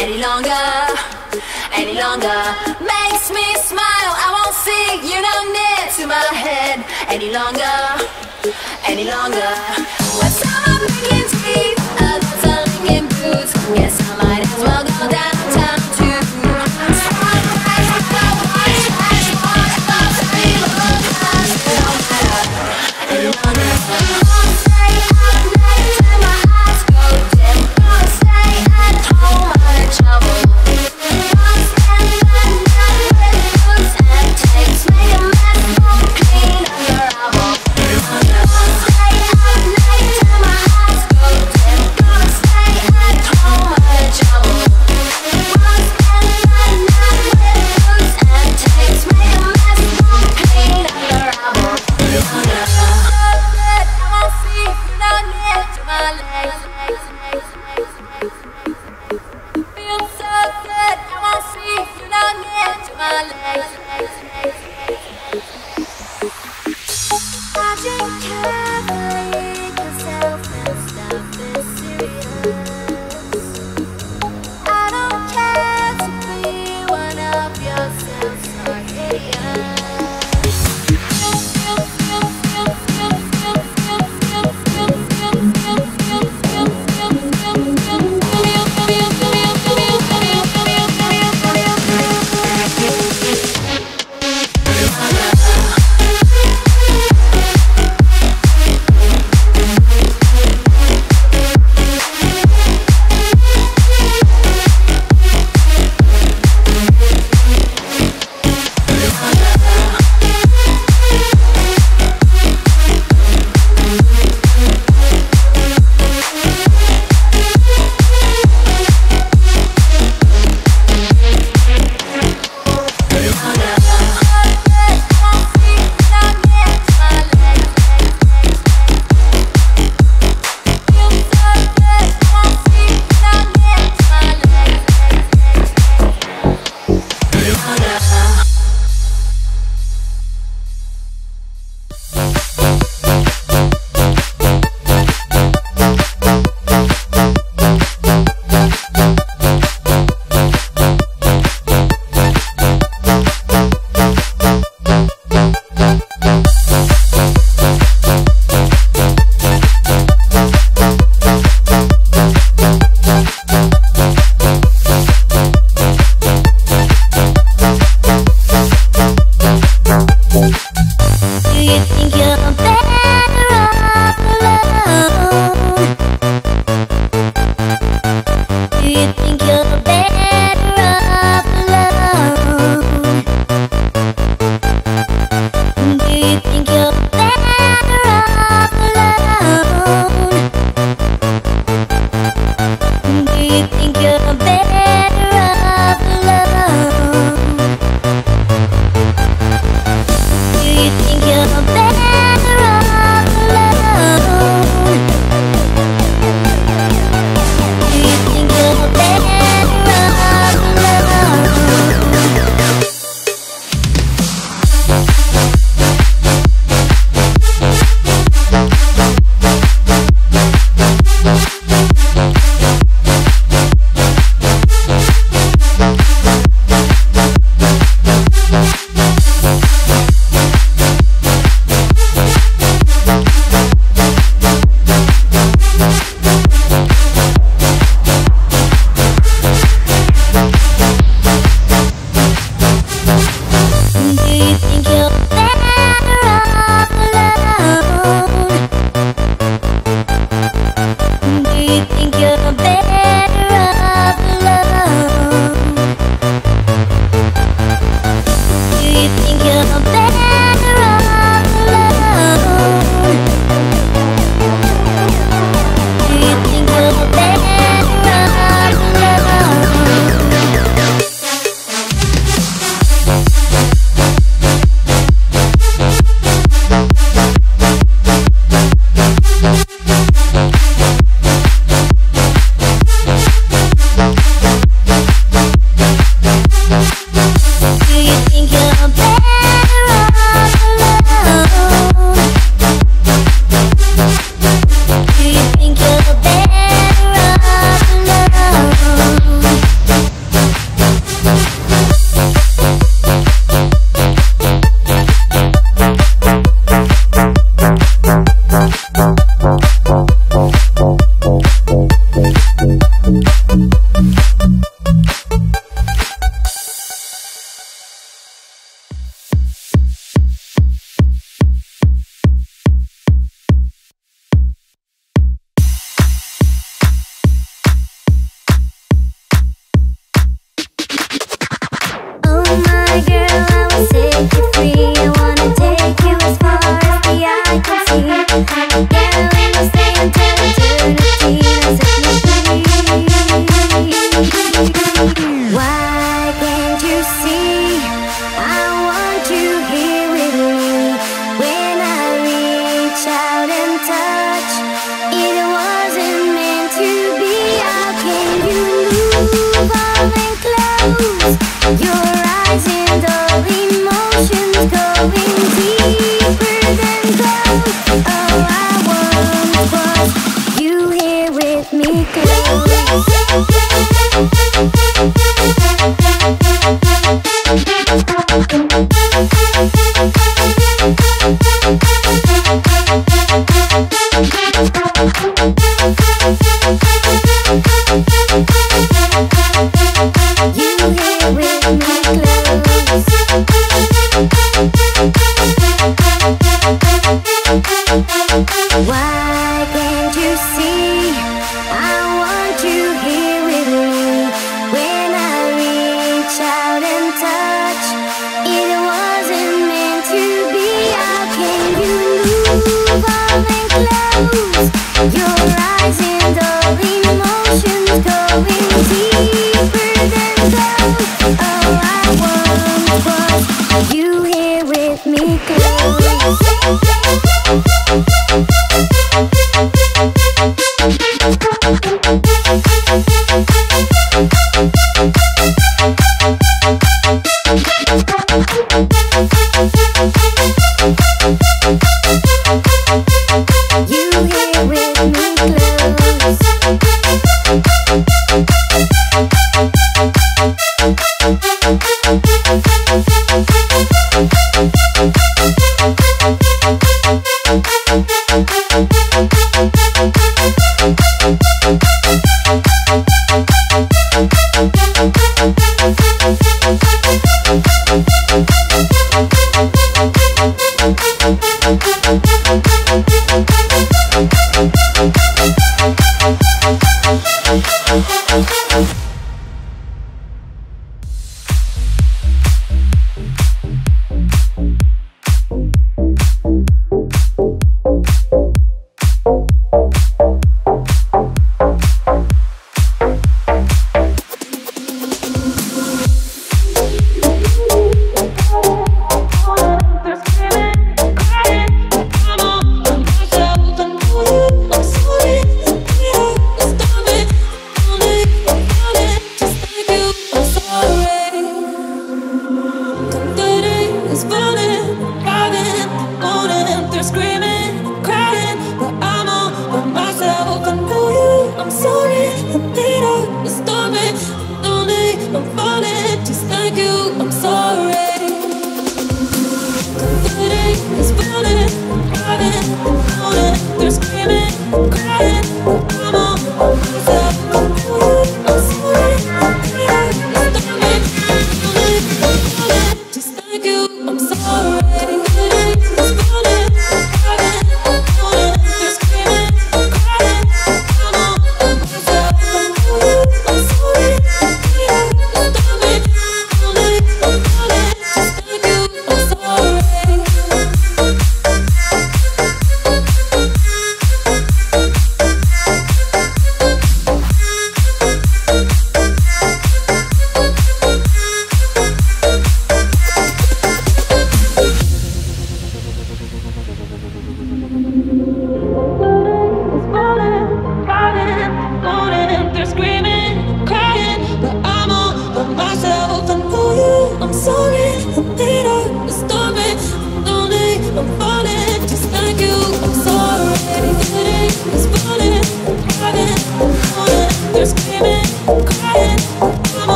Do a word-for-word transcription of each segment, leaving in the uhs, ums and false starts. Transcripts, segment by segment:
any longer, any longer. Makes me smile, I won't see you no near to my head any longer, any longer. When some are bringing teeth, others are bringing boots. Guess I might as well go downtown too. Any longer.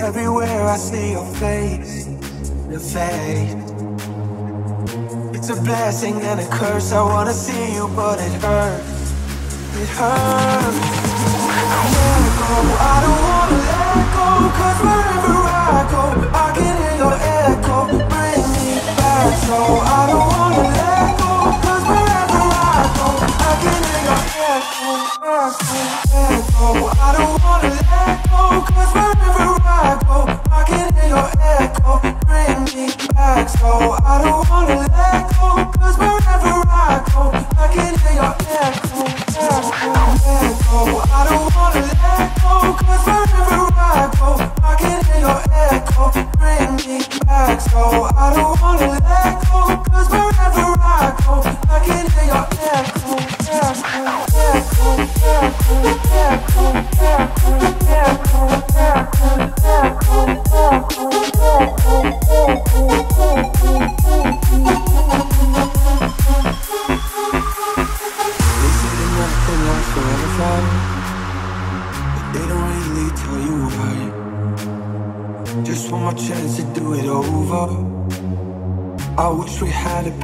Everywhere I see your face, your face. It's a blessing and a curse. I wanna see you, but it hurts. It hurts. Let go. I don't wanna let go. 'Cause wherever I go, I can hear your echo. Bring me back. So I don't wanna let go. 'Cause wherever I go, I can hear your echo. Let go. I don't wanna let go. 'Cause wherever I go, I can hear your echo, bring me back. So I don't wanna let go, 'cause wherever I go, I can hear your echo, echo, echo. I don't wanna let go, 'cause wherever I go, I can hear your echo, bring me back. So I don't wanna let go, 'cause wherever I go, I can hear your echo, echo, echo, echo, echo.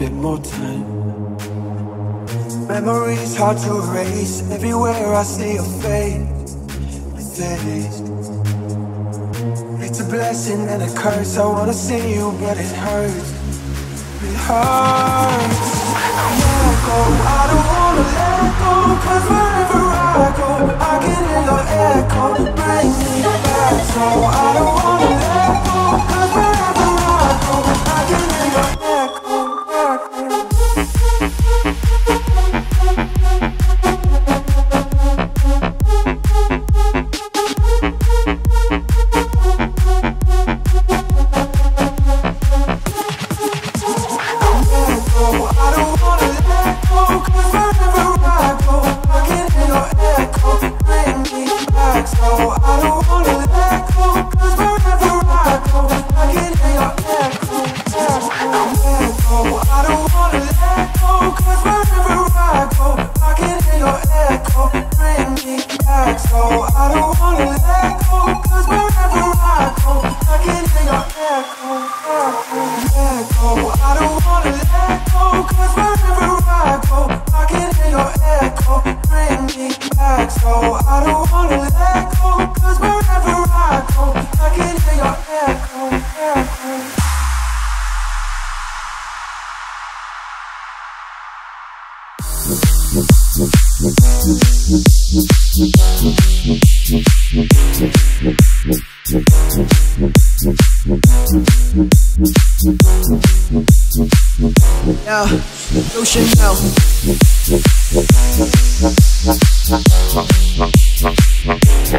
Bit more time. Memories hard to erase. Everywhere I see your face, face. It's a blessing and a curse. I wanna see you, but it hurts. It hurts. Let go. I don't wanna let go. 'Cause wherever I go, I can hear your echo. Bring me back. So I don't wanna let go. 'Cause wherever I go, I can hear your echo.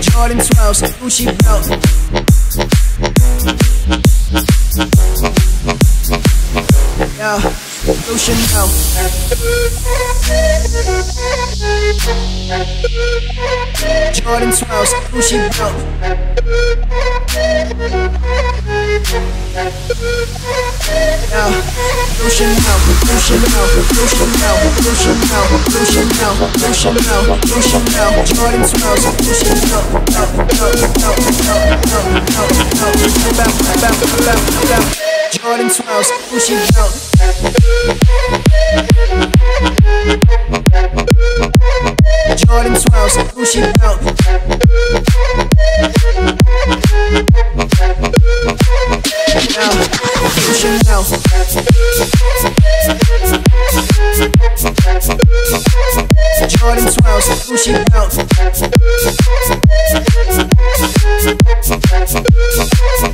Jordan twelves, Gucci belt. Yeah, blue Chanel. Jordan twelves, Gucci belt. Yeah, blue Chanel, blue Chanel, blue Chanel, blue Chanel, blue Chanel, blue Chanel, blue Chanel. Jordan twelves, blue Chanel. No, no, no, no, no, no, no. Bow, bow, bow, bow. Jordan twelves, blue Chanel. Jordan twelves, blue Chanel. Jordan twelves, Gucci belt. No, no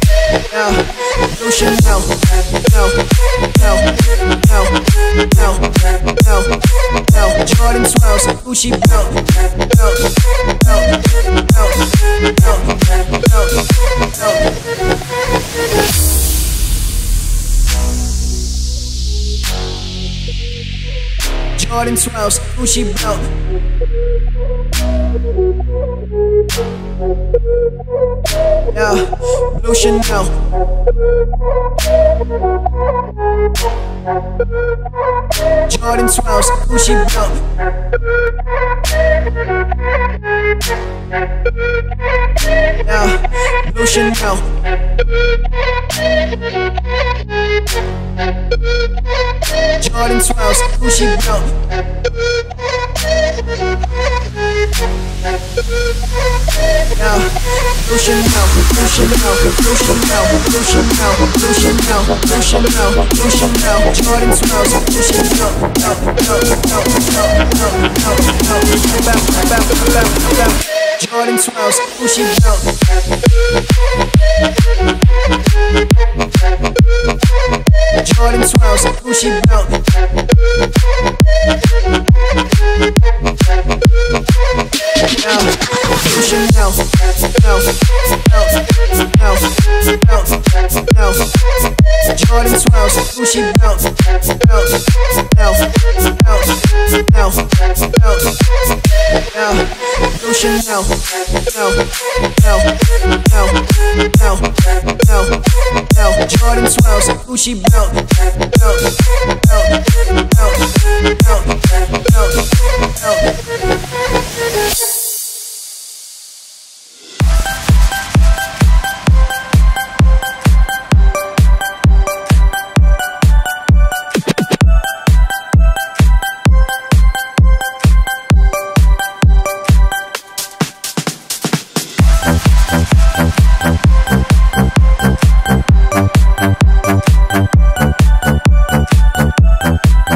Chanel, no, no, no, no, no, no, Jordan twelves, Gucci belt, no, no, no, no, no, Jordan twelves, Gucci belt. Now, blue Chanel. Jordan twelves, Gucci belt. Now, blue Chanel. Jordan twelves, Gucci belt. Now. Blue Chanel, blue Chanel, blue Chanel, blue Chanel, blue Chanel, blue Chanel, blue Chanel, Jordan twelves, blue Chanel, no, no, no, no, no, no, no, come back, come back, come back, come back, Jordan twelves, blue Chanel. Jordan twelves, blue Chanel. Now, blue Chanel. No, no, no, no, no, Jordan twelves, Gucci belt, no, no, no, no, no, no, blue Chanel, no, no, no, no, no, no, Jordan twelves, Gucci belt, no, no, no, no, no, no. Oh,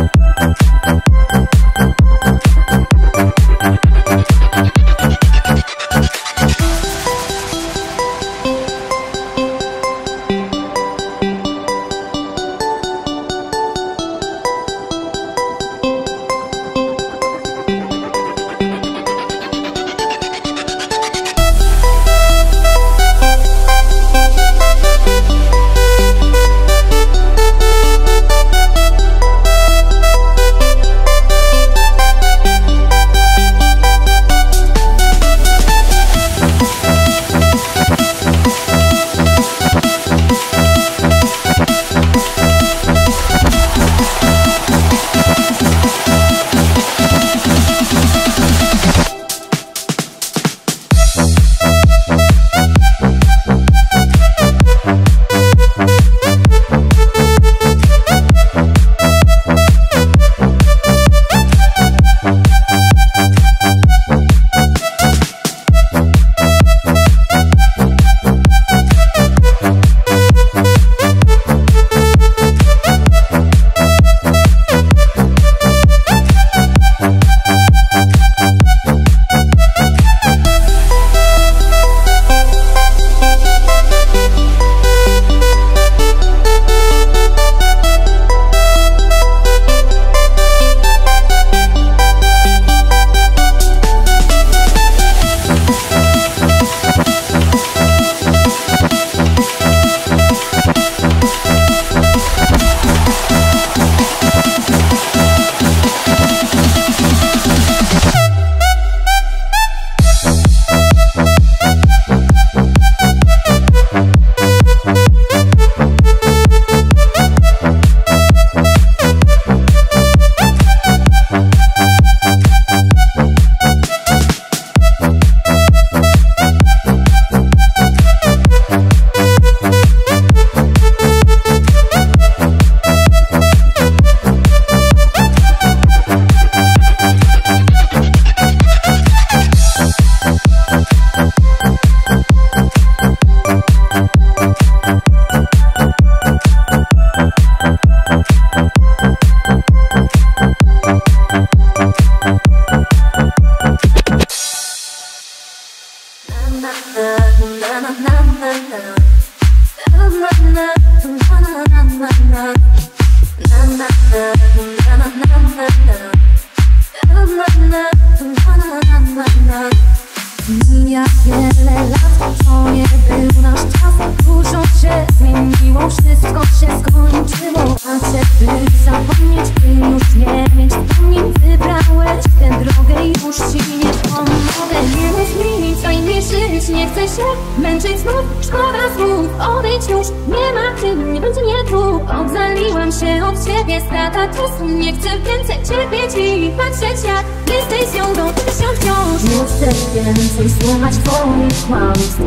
już nie ma tylu, nie będzie mnie tu. Odzaliłam się od ciebie, strata czasu. Nie chcę więcej cierpieć i patrzeć jak jesteś ją do tysiąc wciąż. Nie chcę więcej słuchać twoich kłamstw.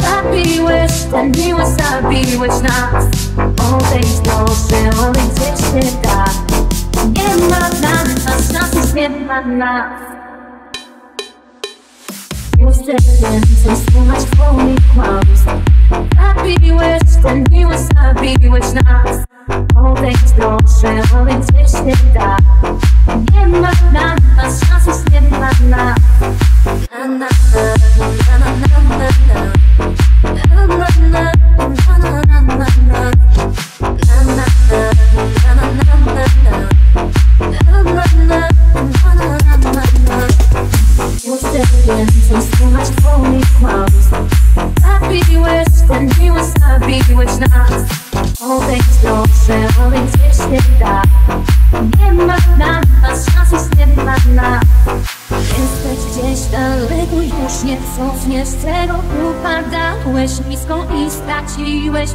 Zabiłeś, zabiłeś, zabiłeś nas. Odejdź proszę, odejdź się tak. Nie ma nas, nas, nas, nie ma nas. Nie chcę więcej słuchać twoich kłamstw. Zabiłeś, zabiłeś, zabiłeś nas. Odejdź proszę, odejdź się tak. Nie ma na nas szans, nie ma nas. Na na na na na na na na na na na na.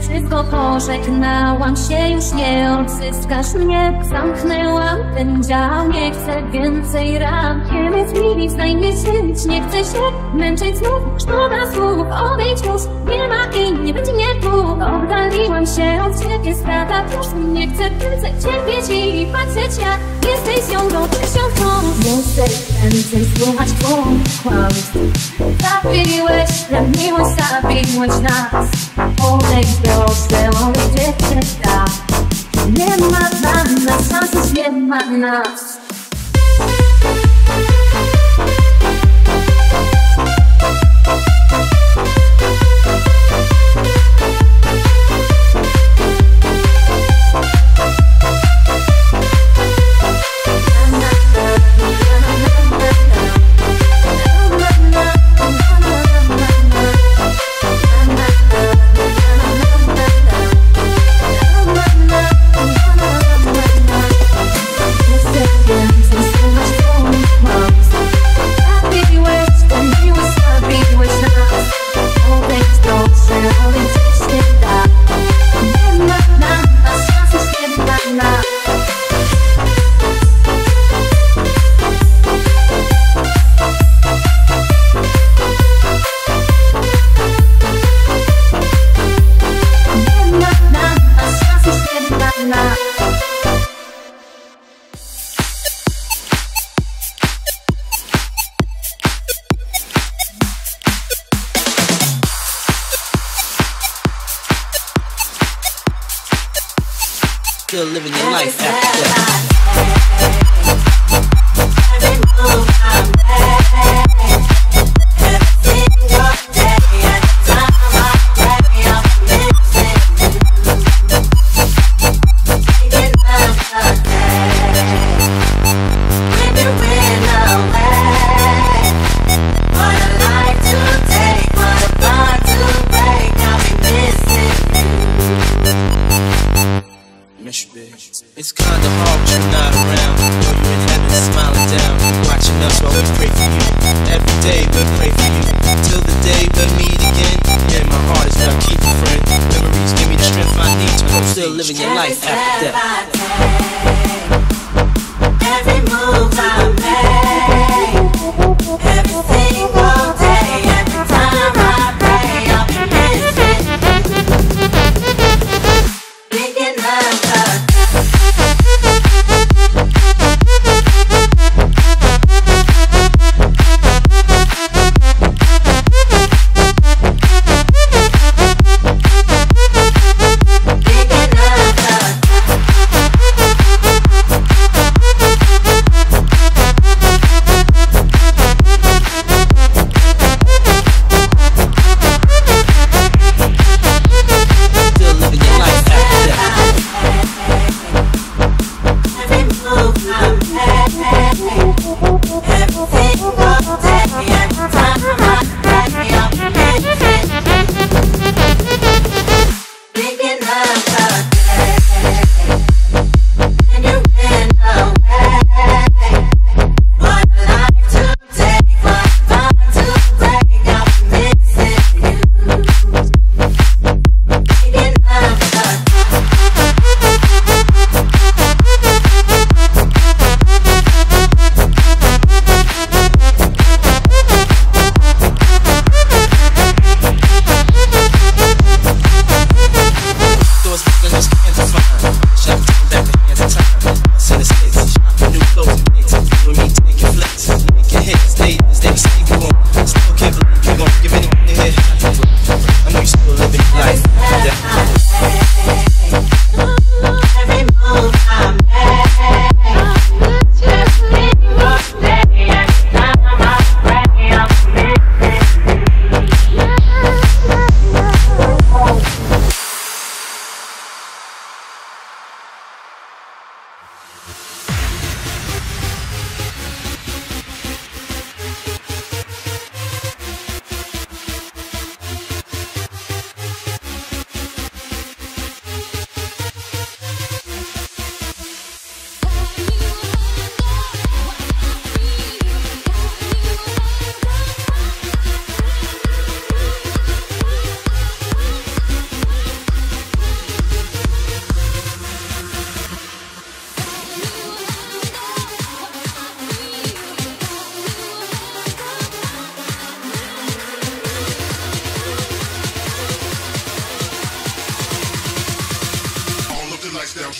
Wszystko pożegnałam się, już nie odzyskasz mnie. Zamknęłam ten dział, nie chcę więcej ran. Kiedy z nimi znajmie się, nie chcę się męczyć znów. Szkoda słów, odejdź już, nie ma i nie będzie mnie tu. Oddaliłam się od ciebie, strata już nie chcę więcej cierpieć i patrzeć jak jesteś ją do tysiąca. Nie chcę więcej słuchać twoich kłamstw. Zabiłeś, zabiłeś, zabiłeś nas. Odejdź proszę, odejdź się tak. Nie ma na nas szans, nie ma nas.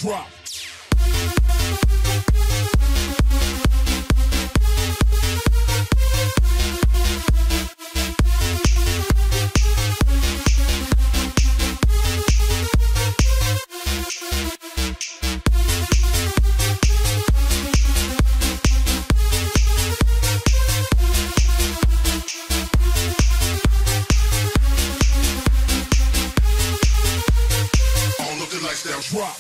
drop. Drop. All looking like that drop. Now drop.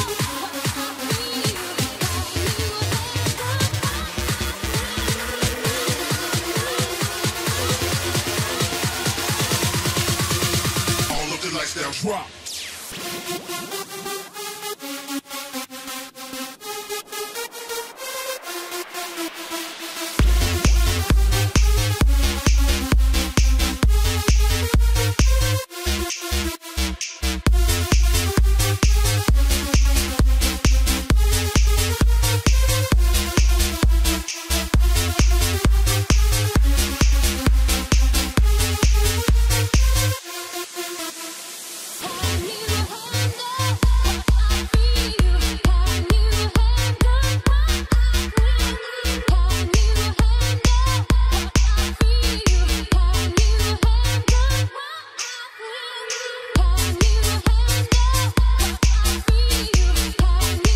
This is my, this is my, this, this, this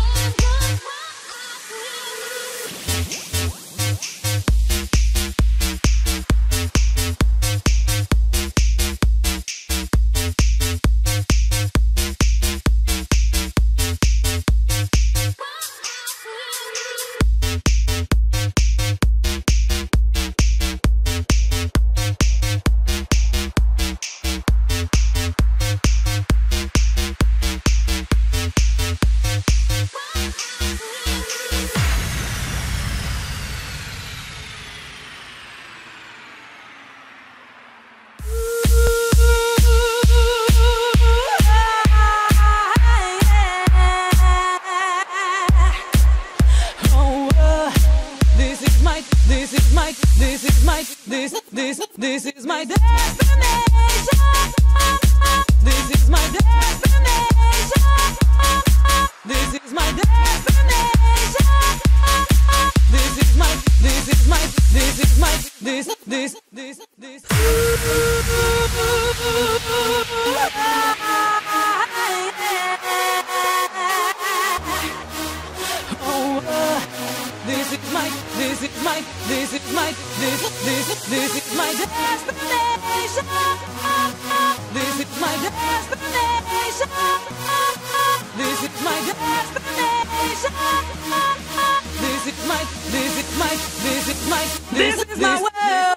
is my destination. This is my destination. This is my destination. This is my, this is my, this is my, this, this, this, this. Oh, uh, this is my. This is my, this is my, this, this, this is my destination. This is my destination. This is my destination. This is my, this is my, this is my, this is my world.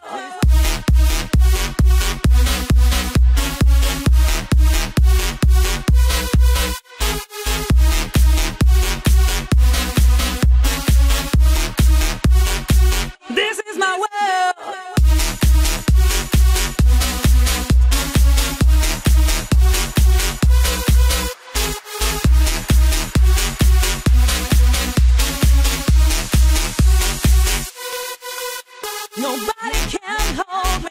Nobody can hold me.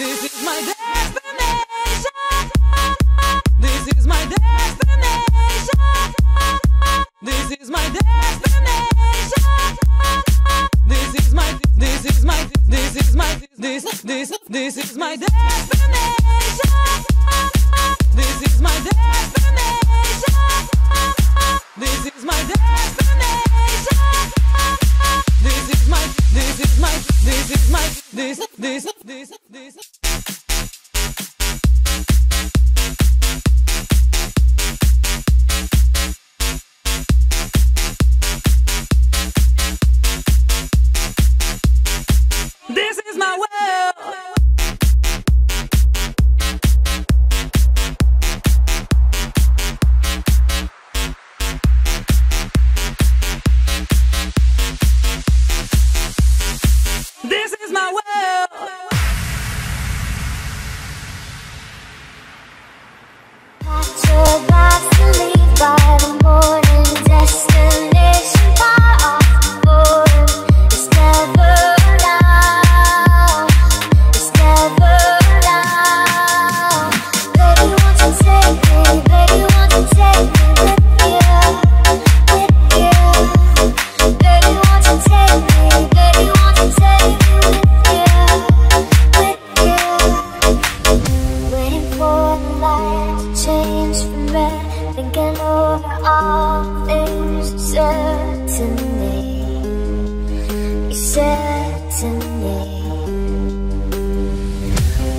This, this is my destination. This is my destination. This is my destination. This is my, this is my, this is my, this, this, this, this. this.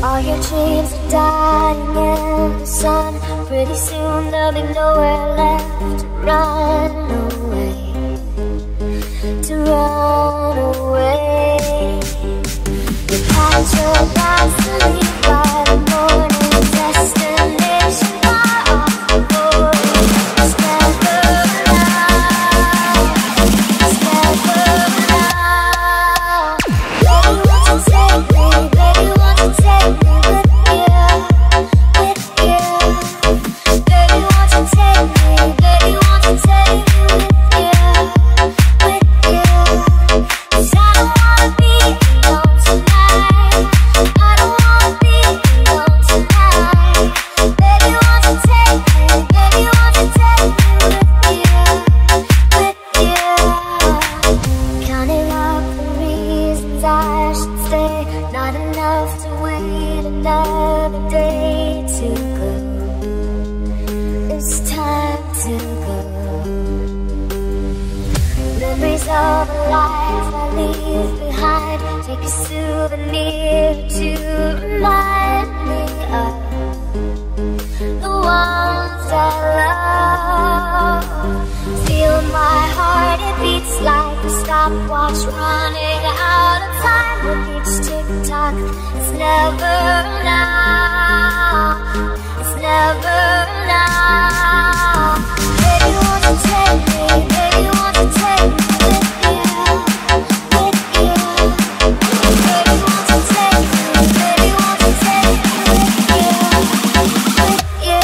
All your dreams are dying in the sun. Pretty soon there'll be nowhere left to run away, to run away. You packed your bags to leave by the morning. Destination far off the board. It's never love. It's never love. Baby, won't you take me? Baby, won't you take me? Stopwatch running out of time with each tick-tock. It's never now. It's never now. Baby, won't you take me? Baby, won't you take me with you? With you. Baby, won't you take me? Baby, won't you take me with you? With you.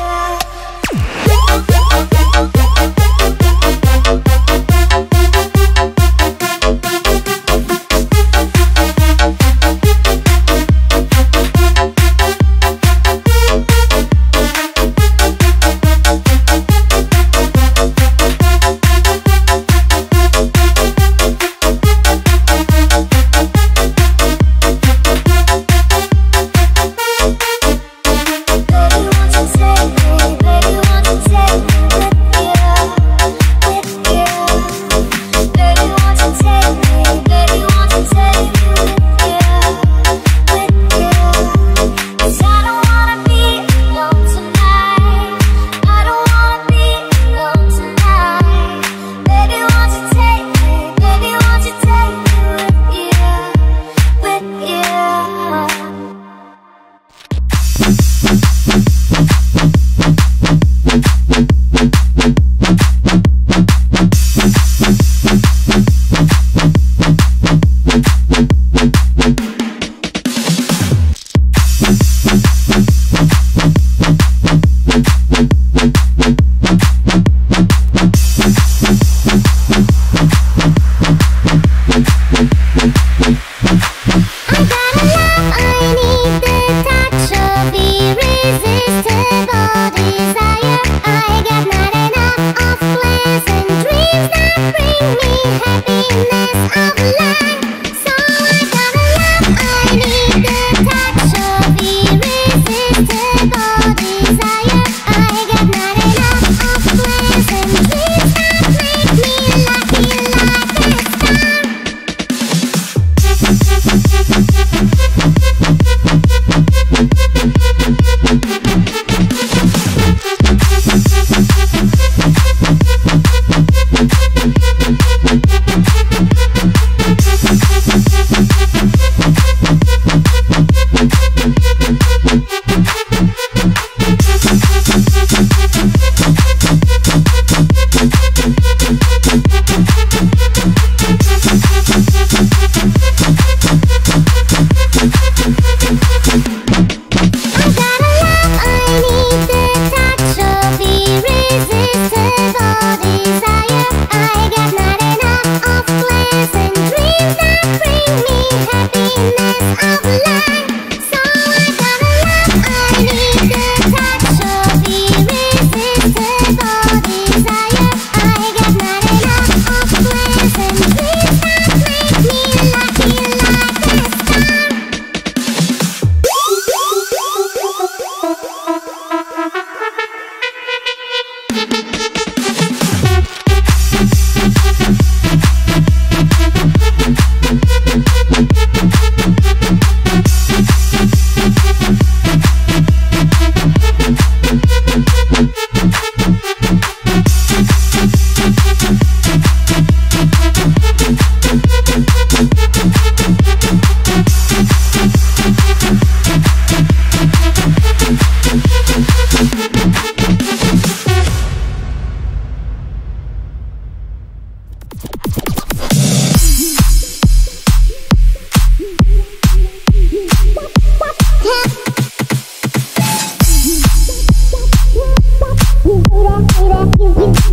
Get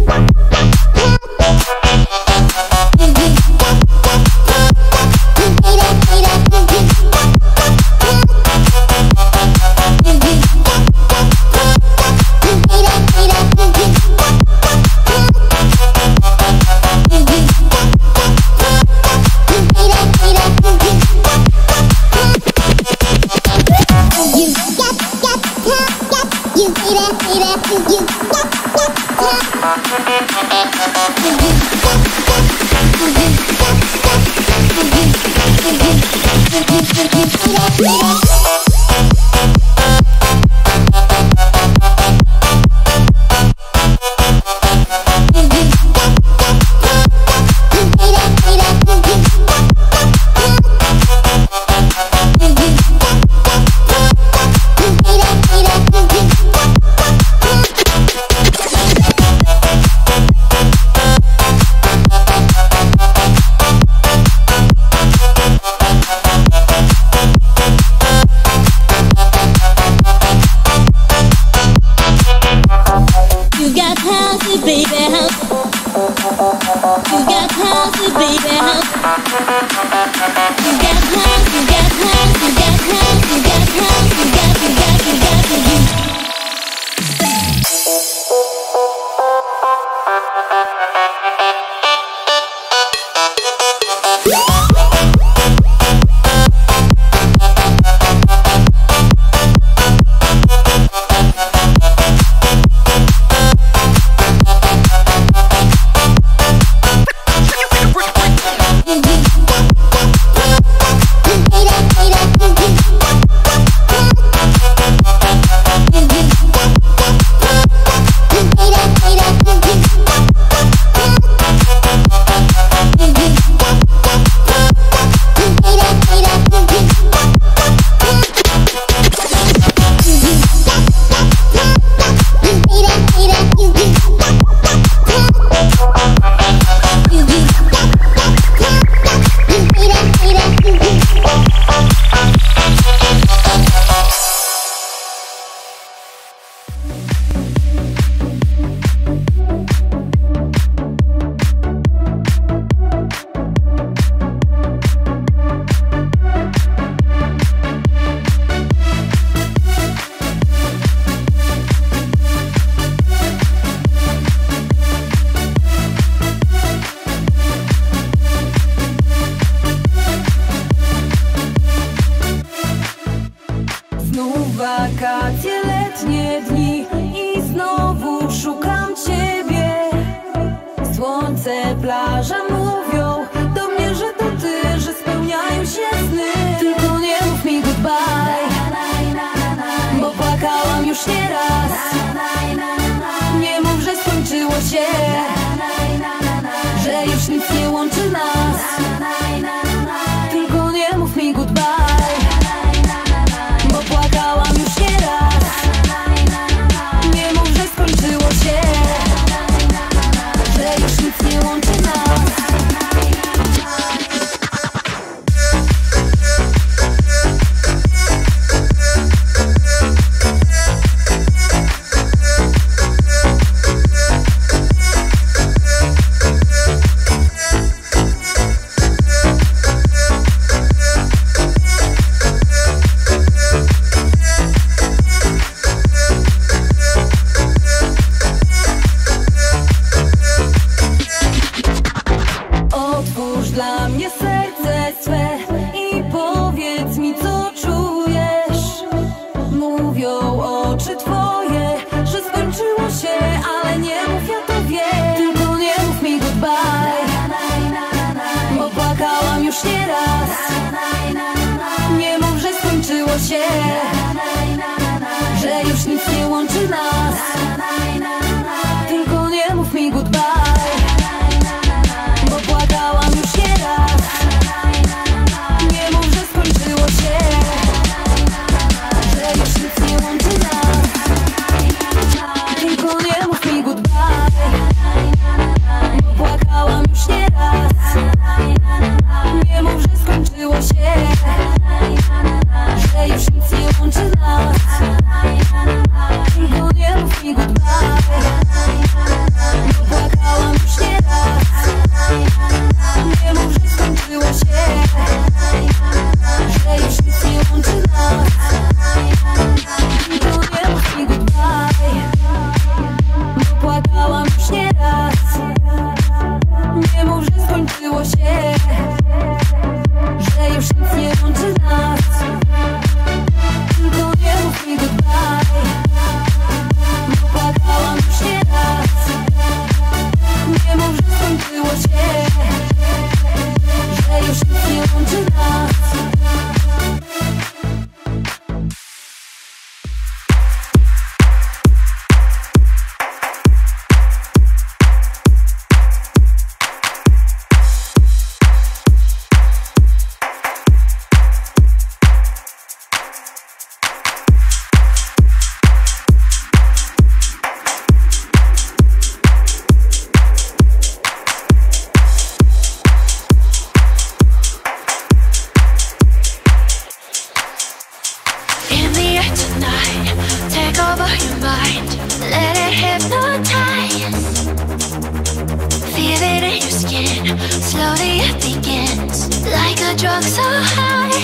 I drove so high. Hit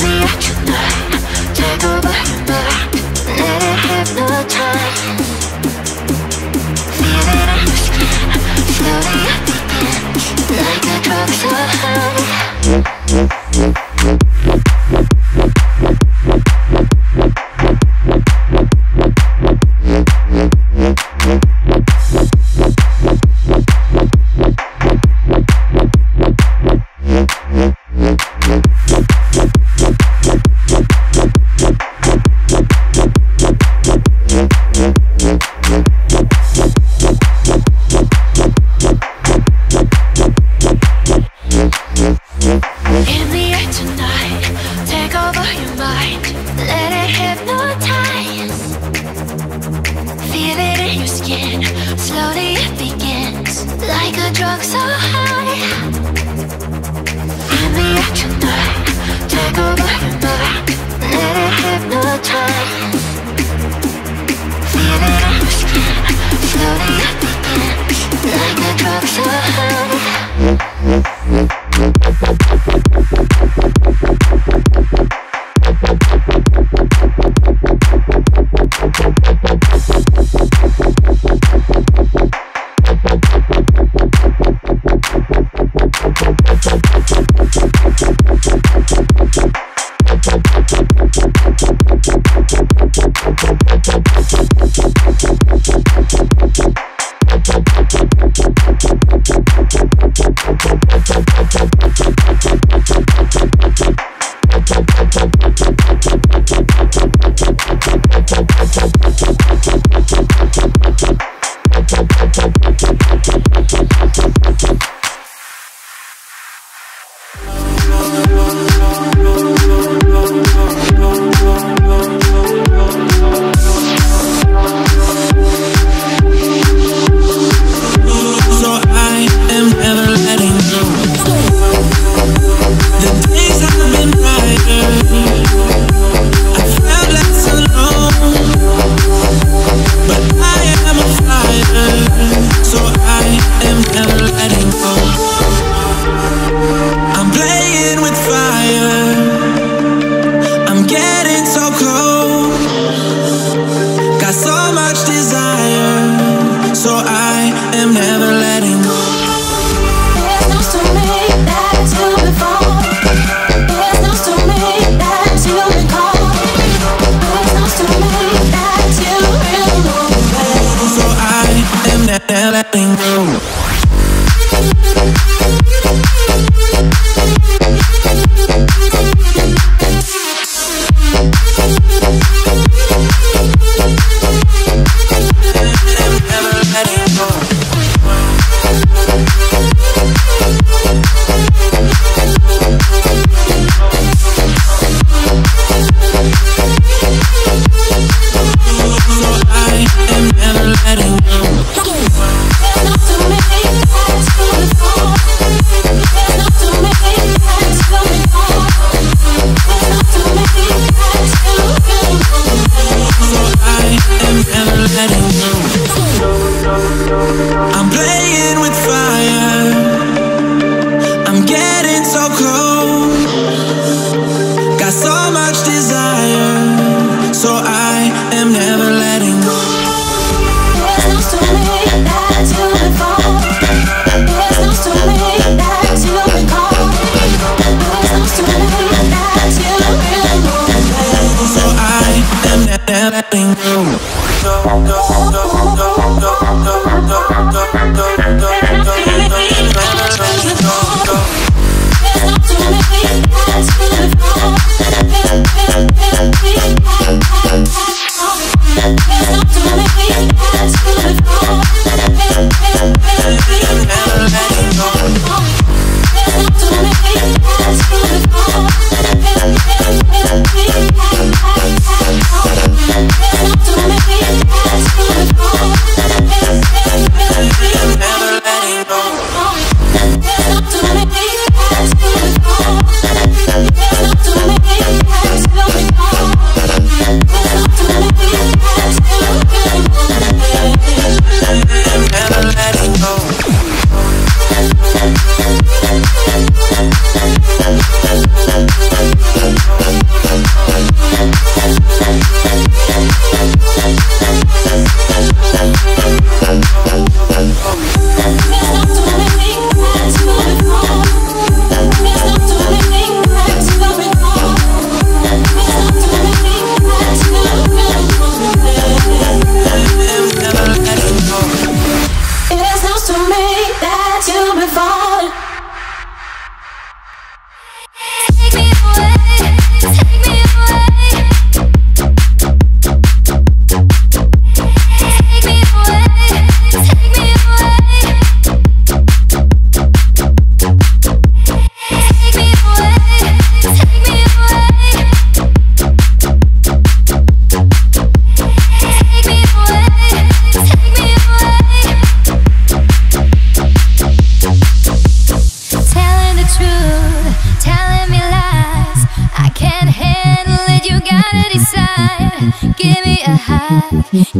me up tonight. Take over your mind. Let it hypnotize. Feel it on your skin. Slowly up the bench. Like I drove so high. Let's go.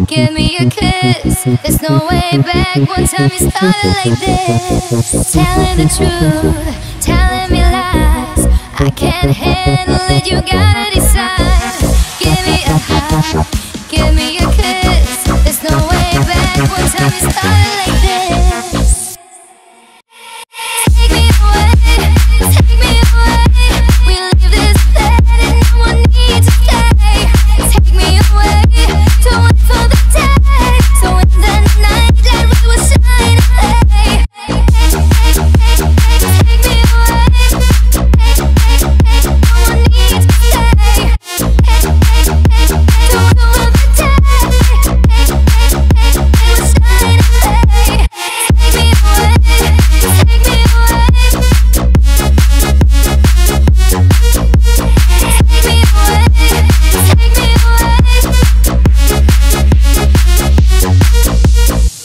Give me a kiss, there's no way back. One time you started like this. Telling the truth, telling me lies, I can't handle it, you gotta decide. Give me a hug, give me a kiss, there's no way back. One time you started like this. Take me away, take me away. We leave this bed and no one needs to stay. Take me away, don't want for the day. So in the night that we will shine away. Take me away, no one needs to stay. Don't go of the day. We will shine away. Take me away, take me away. Take me away, take me away.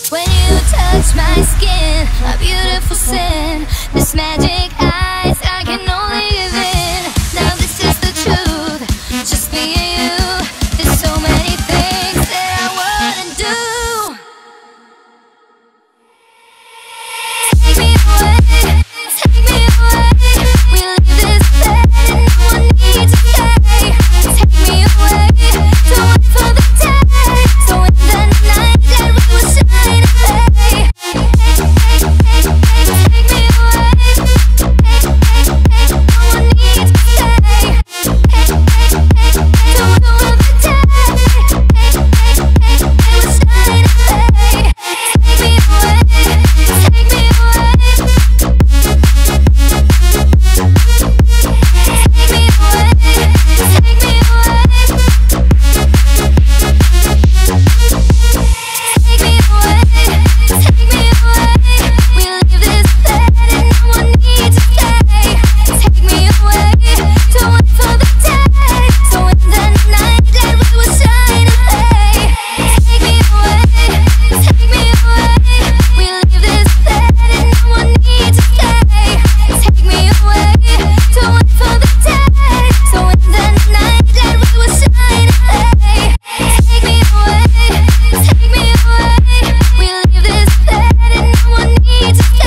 When you touch my skin, a beautiful sin. This magic eyes I can only give in. Now this is the truth, just me and you. There's so many things that I wanna do. Take me away, take me away. We leave this bed and no one needs to stay. Take me away, don't wait for the day. So in the night that we will shine away. Take me away, no one needs to stay. Don't go of the day. We will shine away. Take me away, take me away. Take me away, take me away. Take me away, take me away. We leave this bed and no one needs to stay. Take me away, don't wait for the day. So in the night that we will shine away. Take me away, take me away. We leave this bed and no one needs to stay. Take me away, don't wait for the day. So in the night that we will shine away. Take me away, take me away. We leave this bed and no one needs to stay. Take me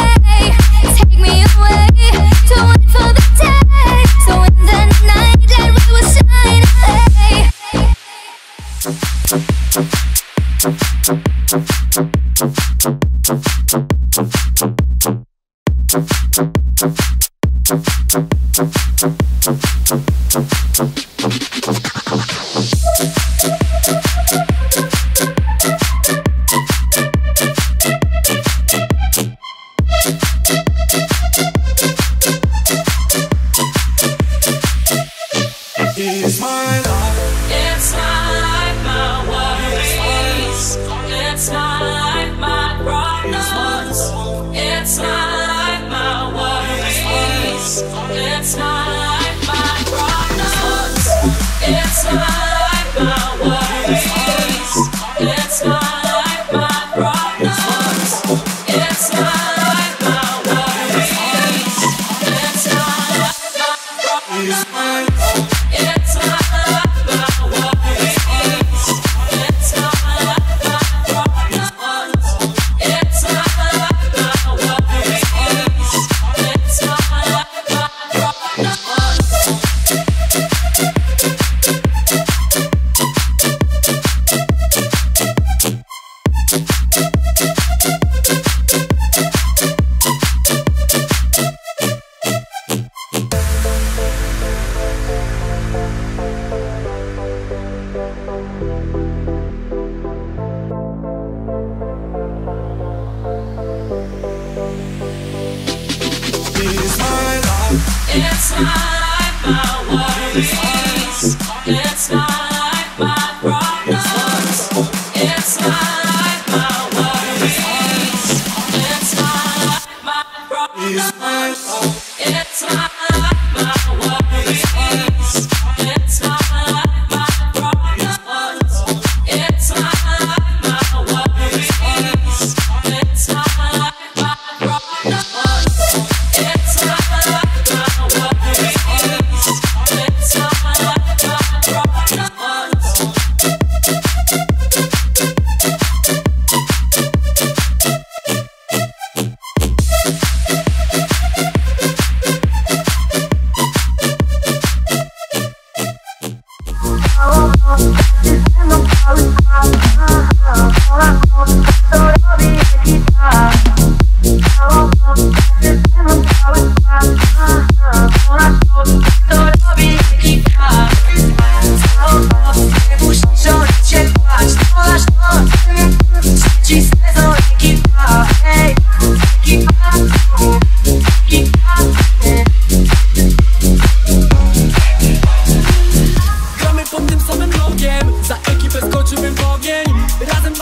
away, don't wait for the day. So in the night that we will shine away. It's my life. It's my life, my worries. It's my life, my problems. It's my life, my worries. It's my life, my problems. It's my life, my worries. It's my life, my problems. It's my life, my worries. It's my life, my problems. It's my life, my worries. It's my life, my problems. It's my life, my worries. It's my life, my problems. It's my life. It's my life, my worries. It's my life, my problems. It's my life, my worries. It's my life, my problems. It's my life, my worries. It's my life, my problems. It's my life, my worries. It's my life, my problems. It's my life, my worries.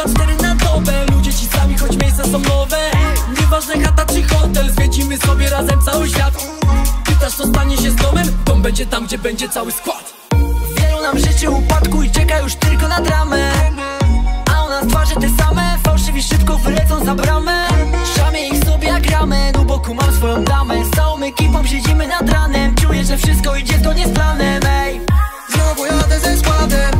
dwa cztery na dobę. Ludzie ci sami, choć miejsca są nowe. Nieważne chata czy hotel, zwiedzimy sobie razem cały świat. Pytasz co stanie się z domem? Dom będzie tam, gdzie będzie cały skład. Wielu nam życie upadku i czeka już tylko na dramę. A u nas twarze te same, fałszywi szybko wylecą za bramę. Szamie ich sobie jak ramy, u boku mam swoją damę. Z całą ekipą siedzimy nad ranem, czuję, że wszystko idzie zgodnie z planem, ej. Znowu jadę ze składem,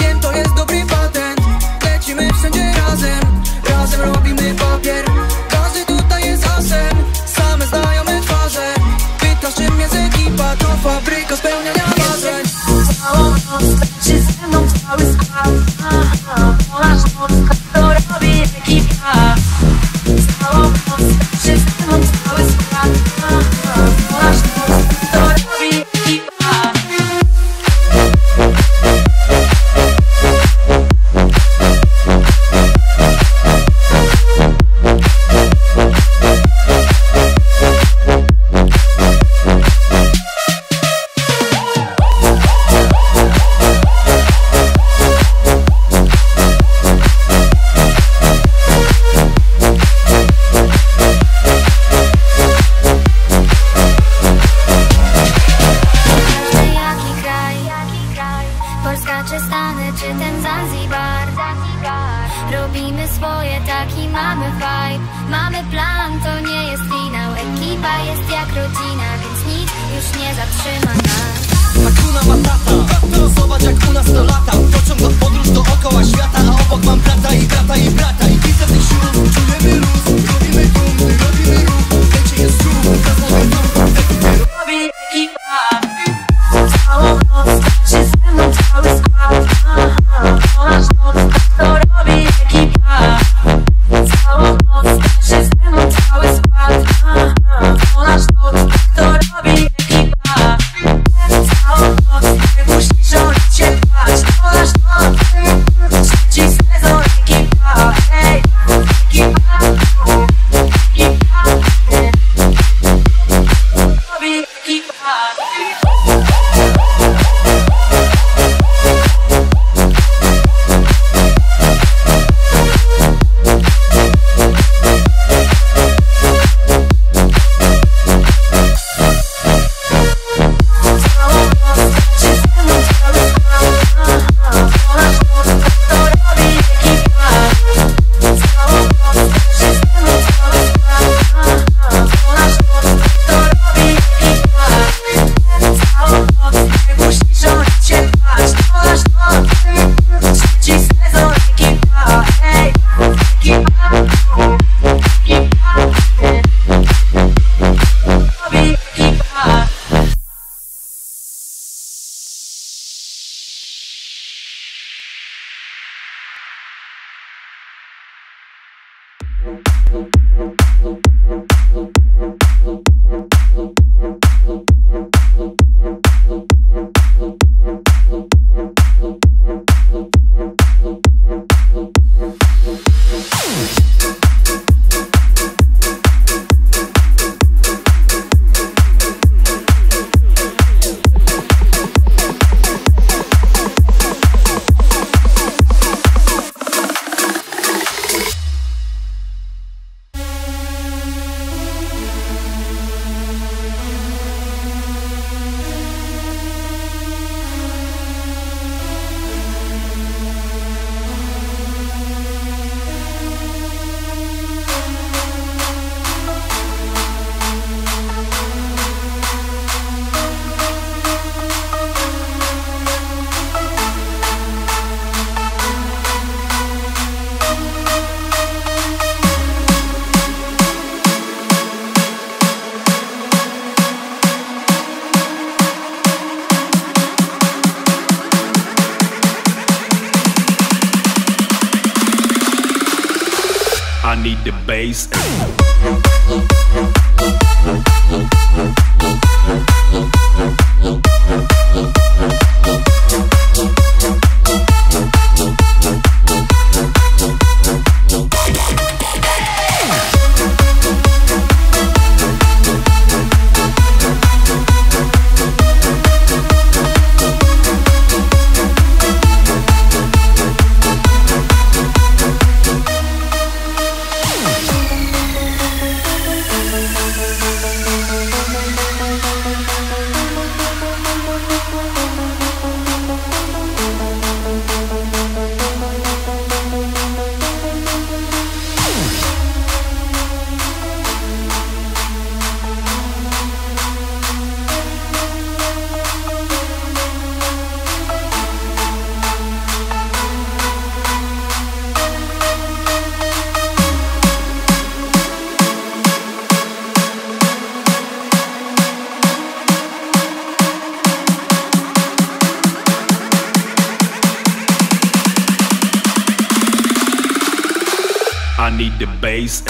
wiem to jest dobry patent. Lecimy wszędzie razem, razem robimy papier. Każdy tutaj jest asem, same znajome twarze. Pytasz czym jest ekipa, to fabryka spełniania marzeń. Całą noc leci ze mną cały skład. Ona Polska to robi ekipa. Całą noc leci ze mną cały skład. Ona Polska to robi ekipa. I need the bass.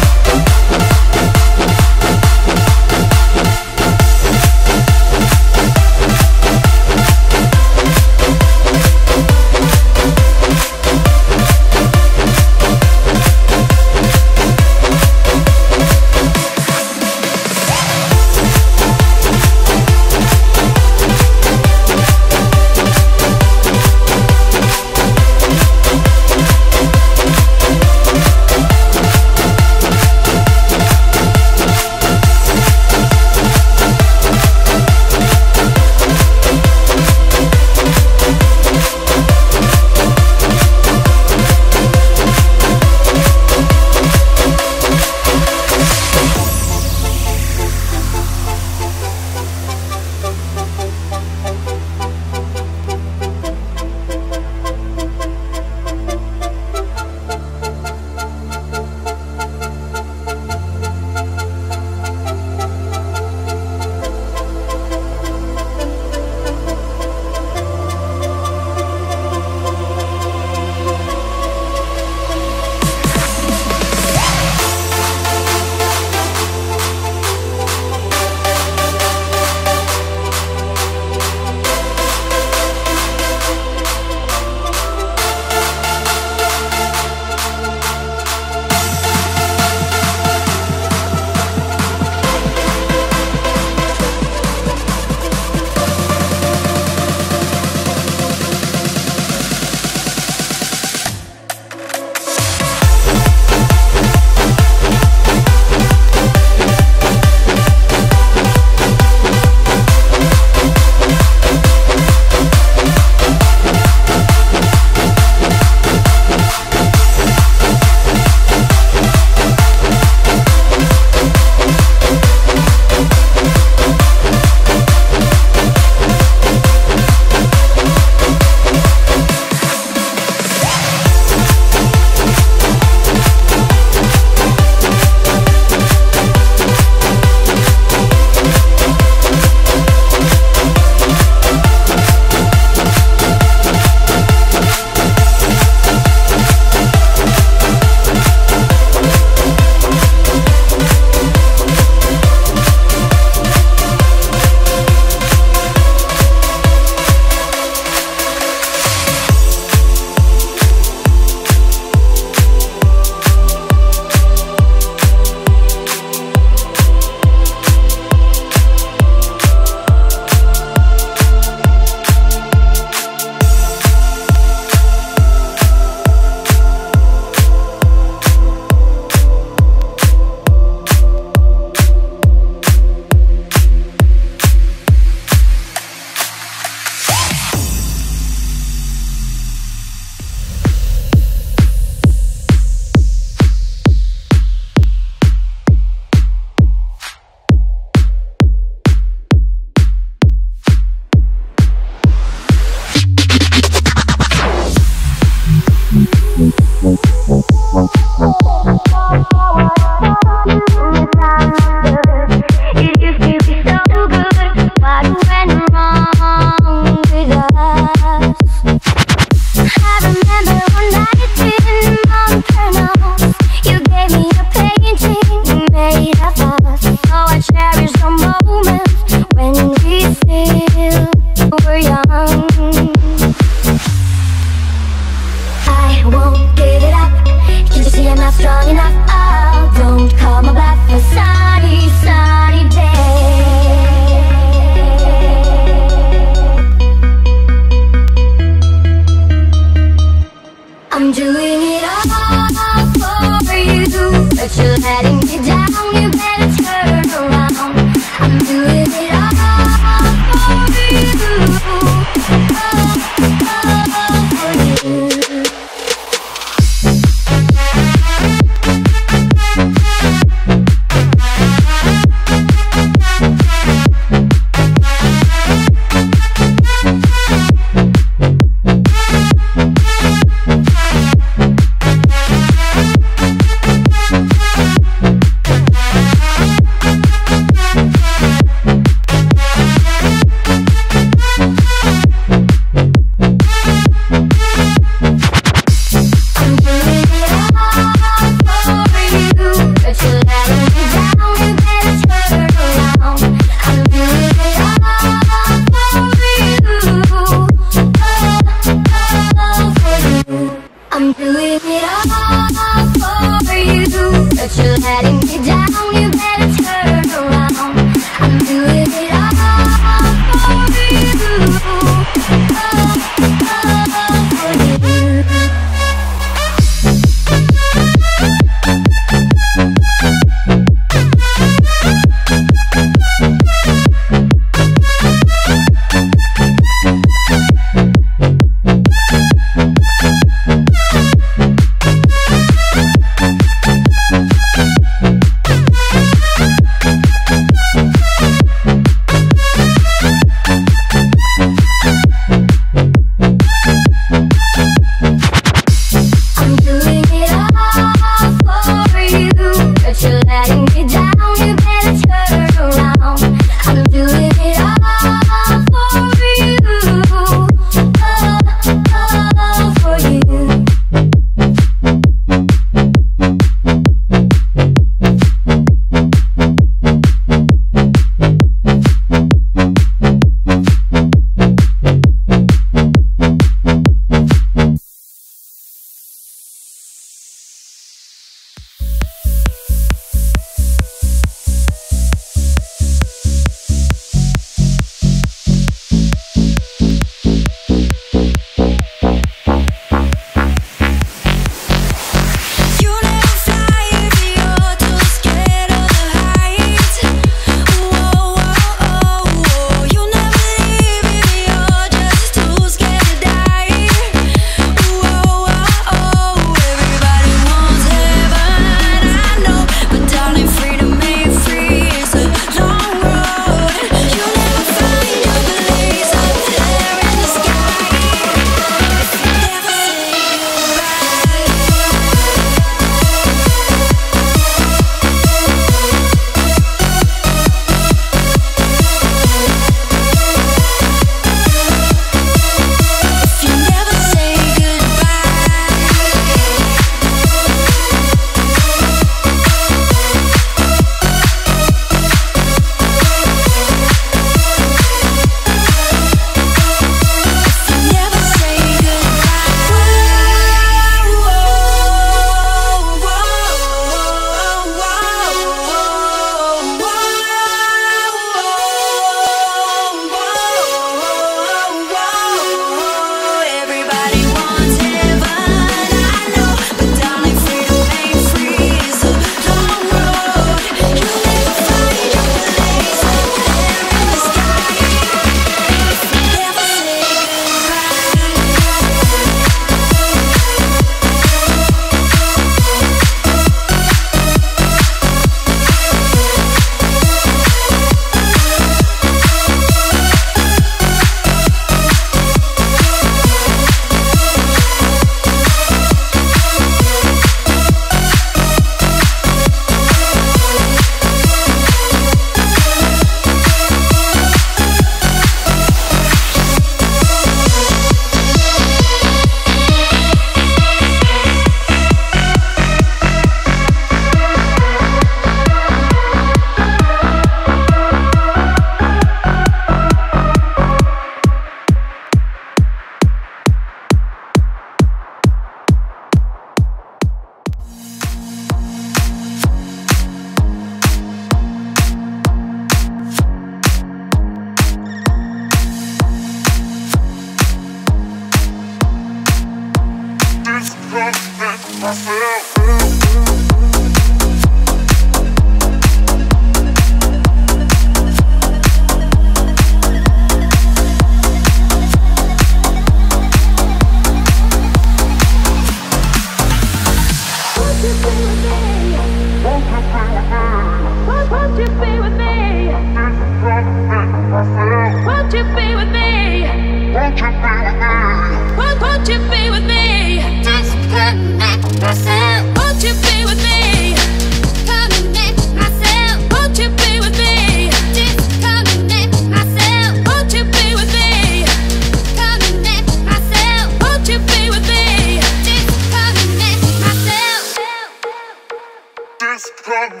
Come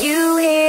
You hear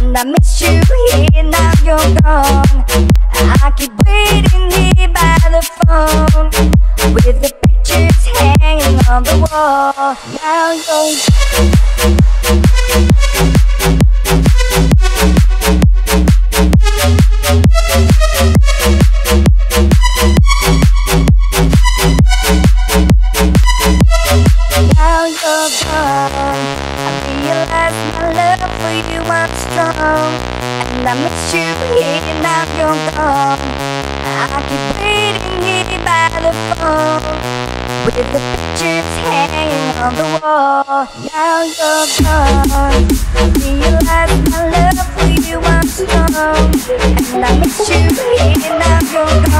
And I miss you here, now you're gone. I keep waiting here by the phone, with the pictures hanging on the wall. Now you're and I miss you here, now you're gone. I keep waiting here by the phone, with the pictures hanging on the wall. Now you're gone, I realize my love for you I'm strong. And I miss you here, now you're gone. I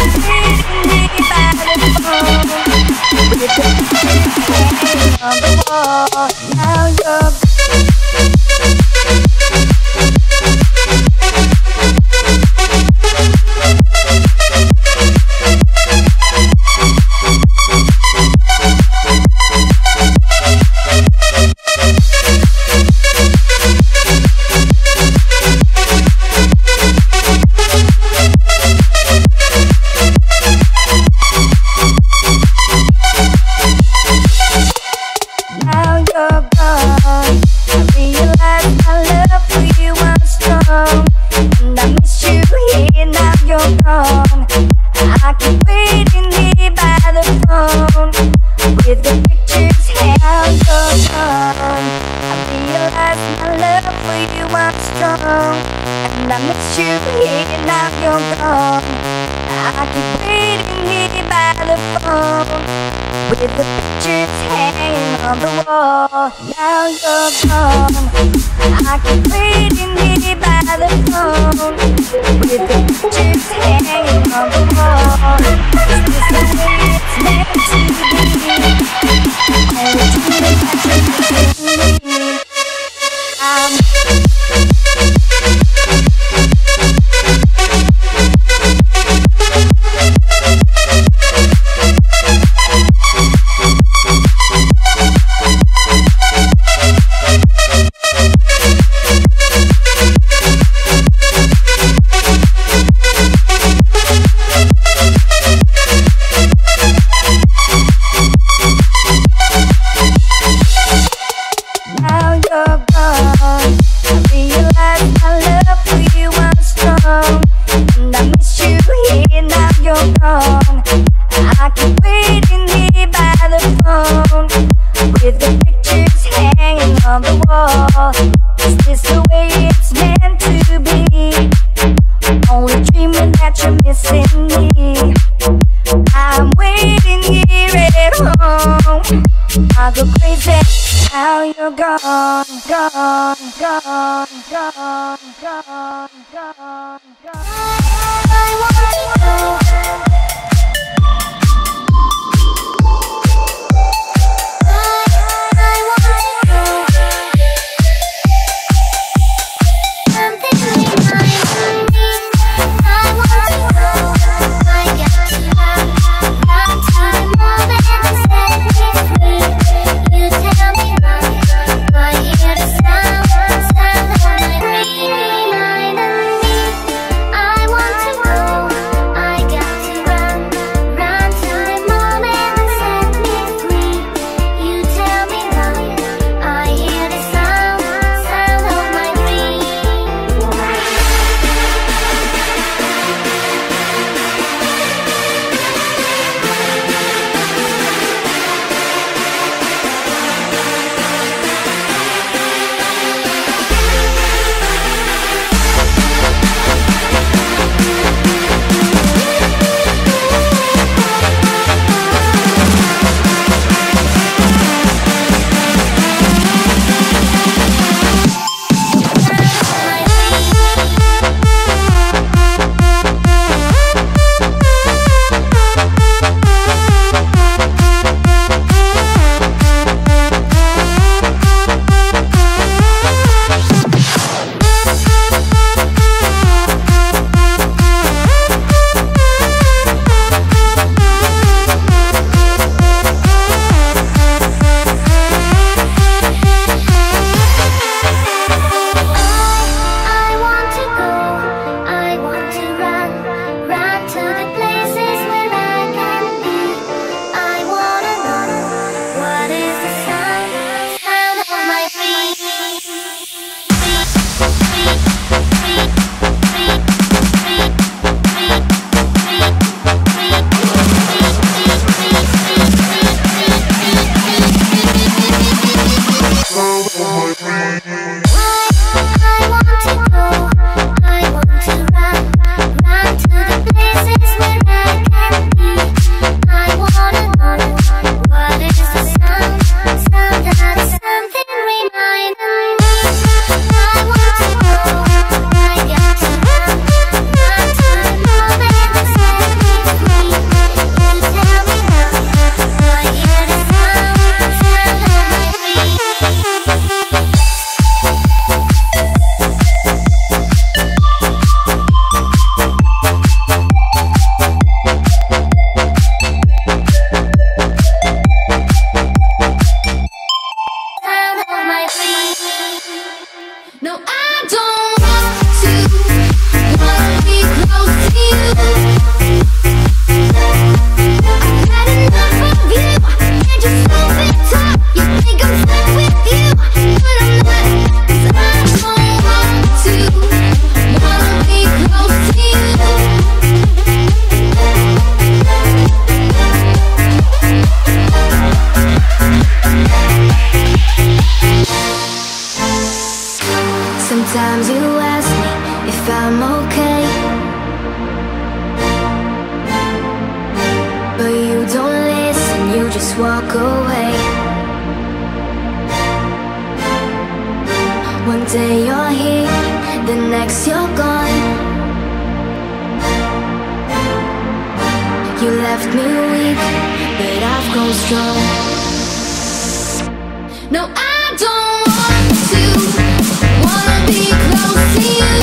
keep waiting here by the phone, with the pictures hanging on the wall. Now you're gone. And I miss you here, now you're gone. I keep waiting here by the phone, with the pictures hanging on the wall. Now you're gone. I keep waiting here by the phone, with the pictures hanging on the wall. Is this the way it's meant to be? And it's really hard to me. I'm I Sometimes you ask me if I'm okay, but you don't listen, you just walk away. One day you're here, the next you're gone. You left me weak, but I've grown strong. No, I don't want to wanna be close to you.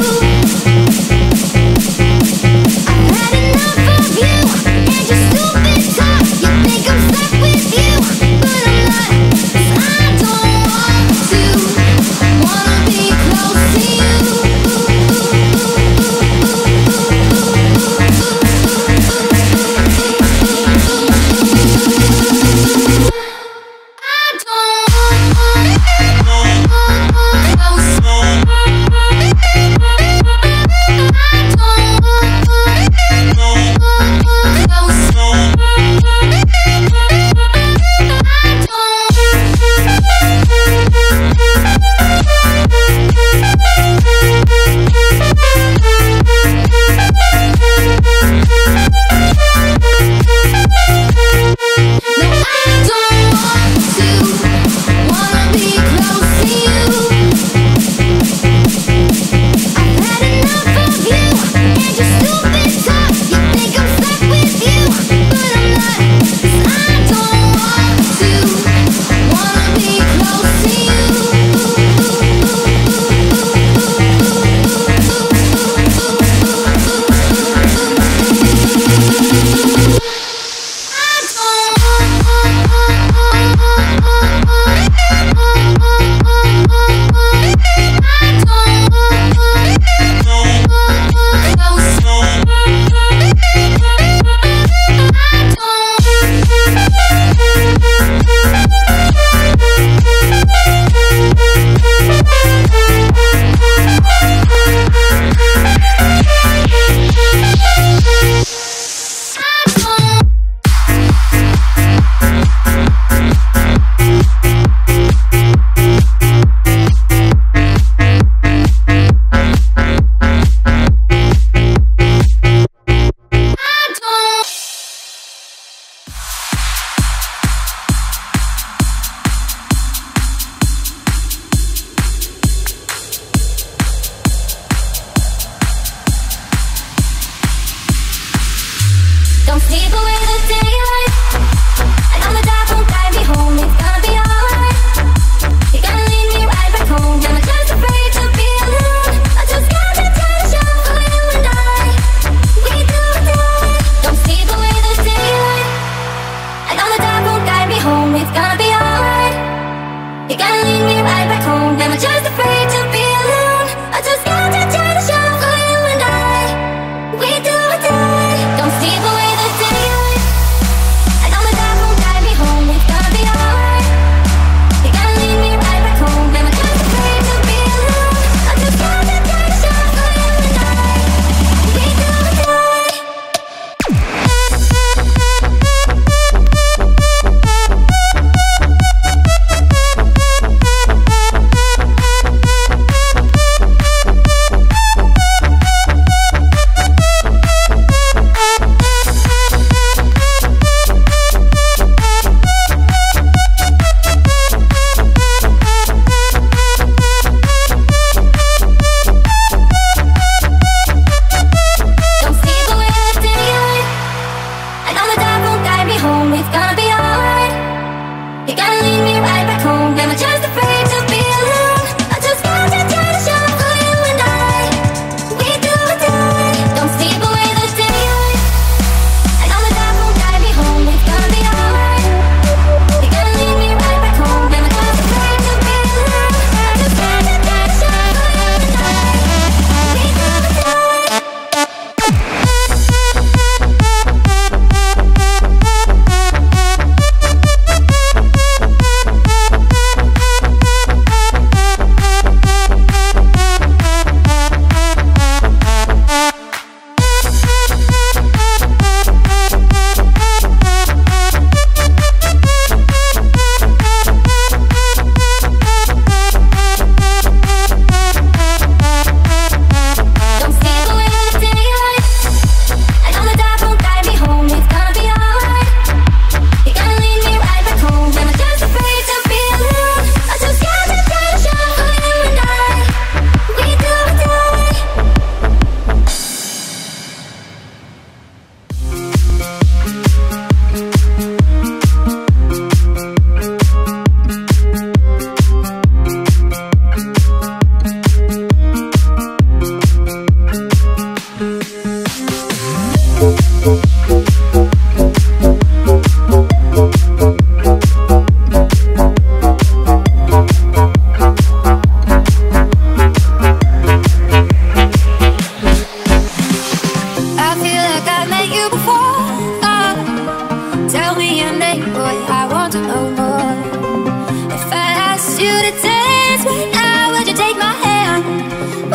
I've had enough of you and your stupid talk. You think I'm stuck with you, but I'm not. 'Cause I don't want to wanna be close to you. I don't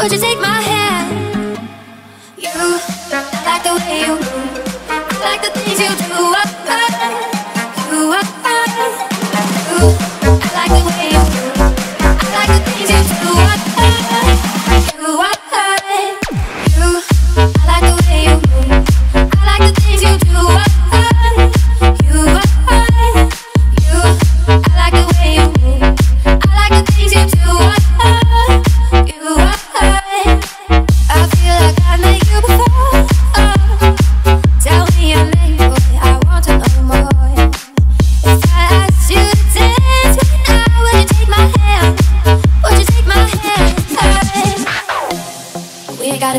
Would you take my hand? You, I like the way you move, I like the things you do. I, you, I, you, I like the way you move, I like the things you do. I, you, I, you, I like the way you move, I like the things you do. I, you, I, you, I like the way you move, I like the things you do.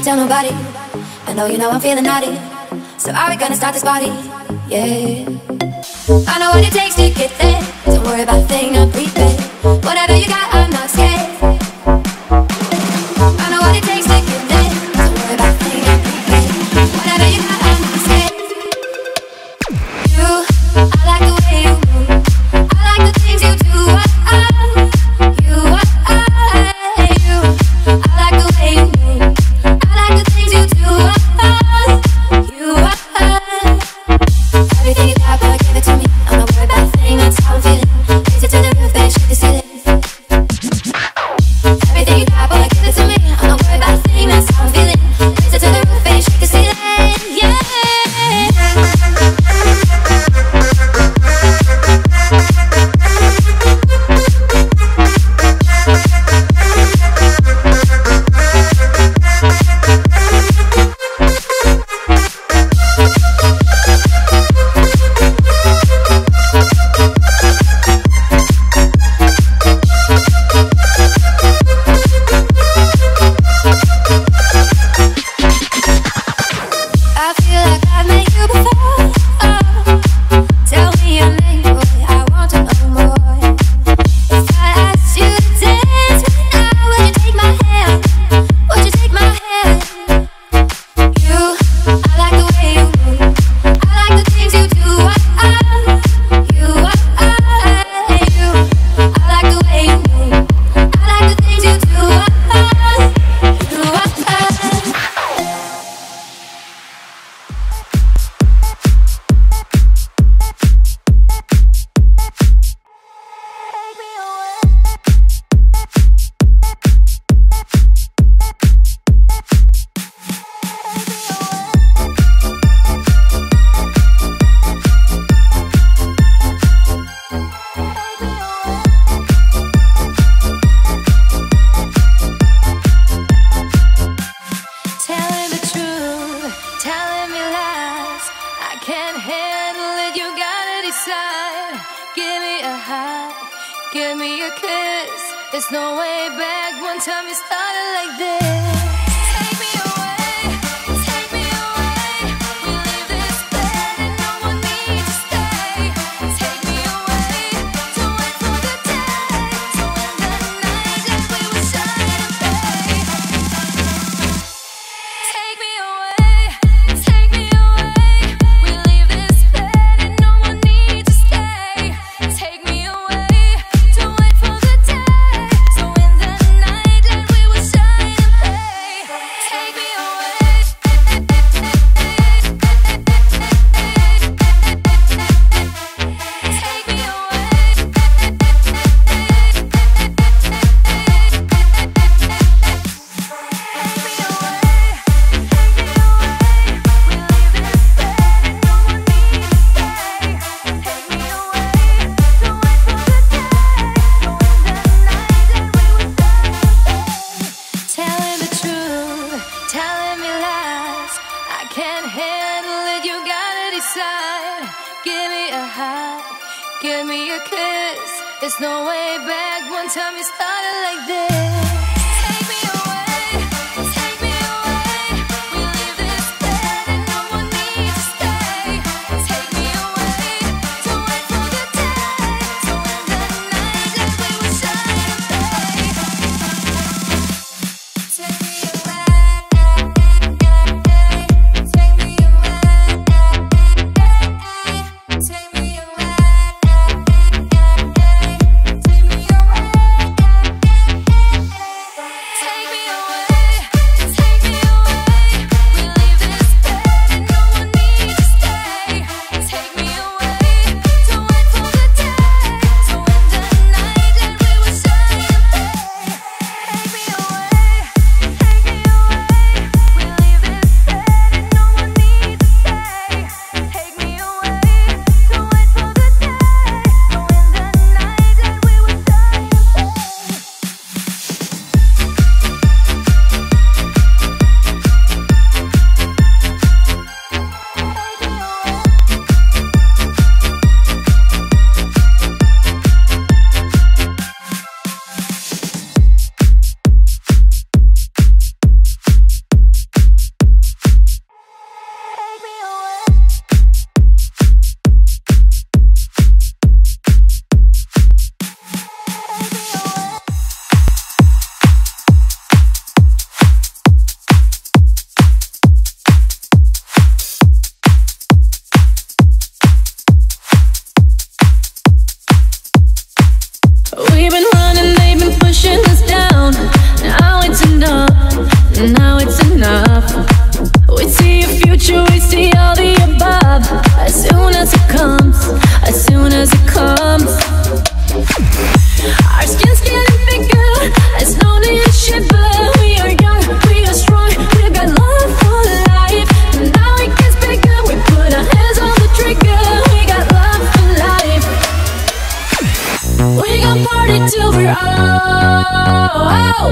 Tell nobody, I know you know I'm feeling naughty, so are we gonna start this party? Yeah, I know what it takes to get there. Don't worry about a thing, I'm prepared. Whatever you got, I'm not scared. I know what it takes to get there. Don't worry about a thing, I'm prepared. Whatever you got, I'm not scared. You, I like the way you move, I like the things you do. I, I, you, I, I, you, I like the way you move, the things you do. I, you, I, everything you got, but give it to me. I'm not worried about a thing, that's how I'm feeling. Raise it to the roof, baby, shake the ceiling. Everything you got, but give it to me. I'm not worried about a thing, that's how I'm feeling. Raise it to the roof, baby, shake the ceiling. Yeah.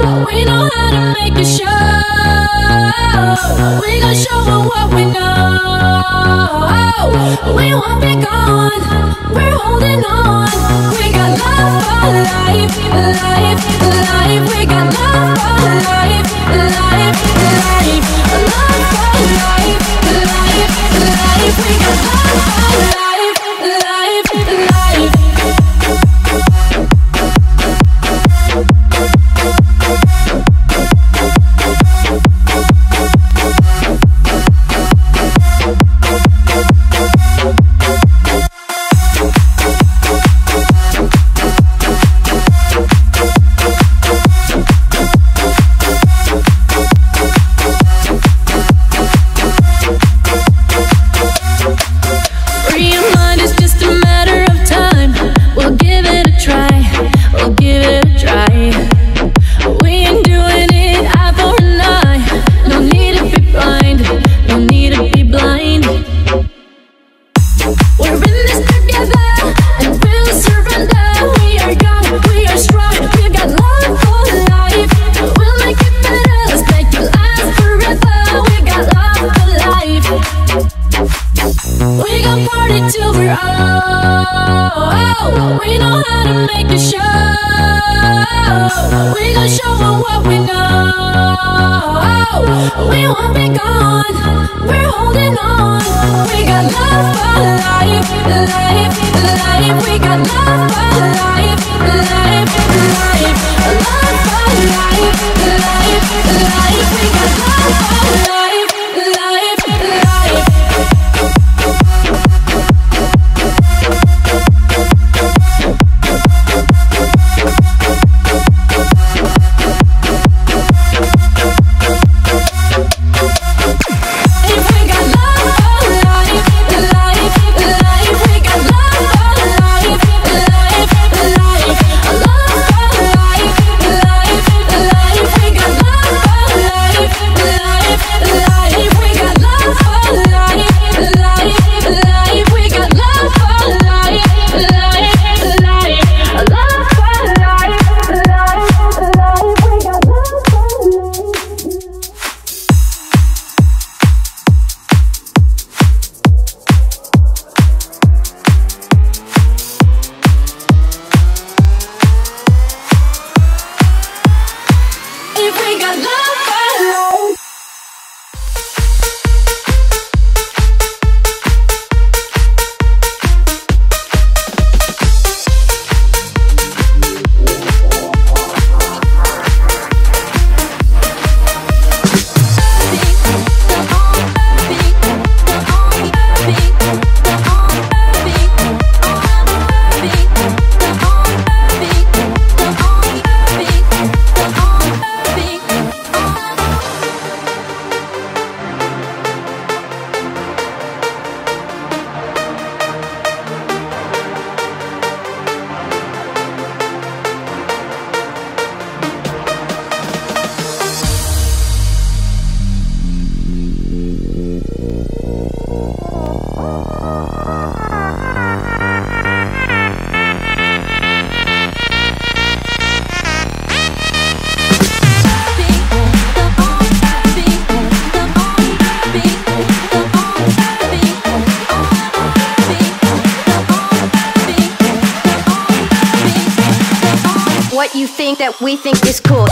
We know how to make a show. We gon' show them what we know. We won't be gone, we're holding on. We got love for life, life, life. We got love for life, life, life. Love for life, life, life. We got love for life, life, life. We think it's cool.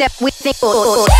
step with me. Oh, oh, oh.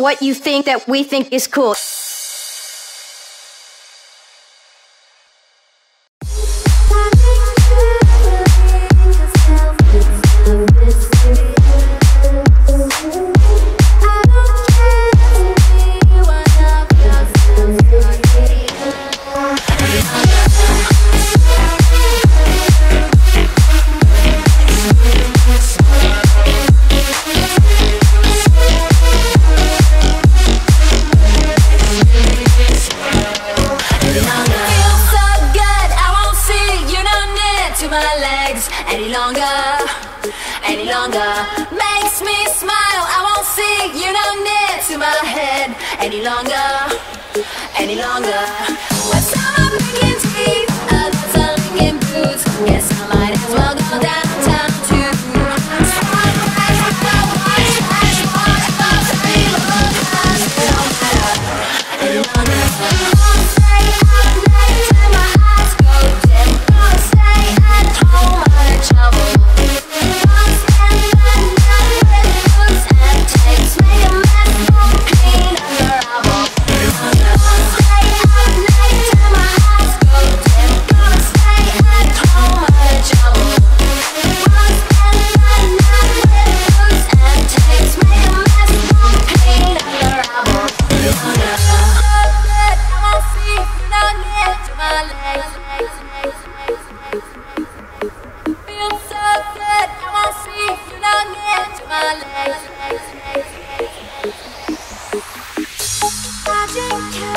What you think that we think is cool. Makes me smile, I won't see you no near to my head any longer, any longer. When some are picking teeth, others are picking boots. Guess I might as well go downtown too. Any longer, any longer.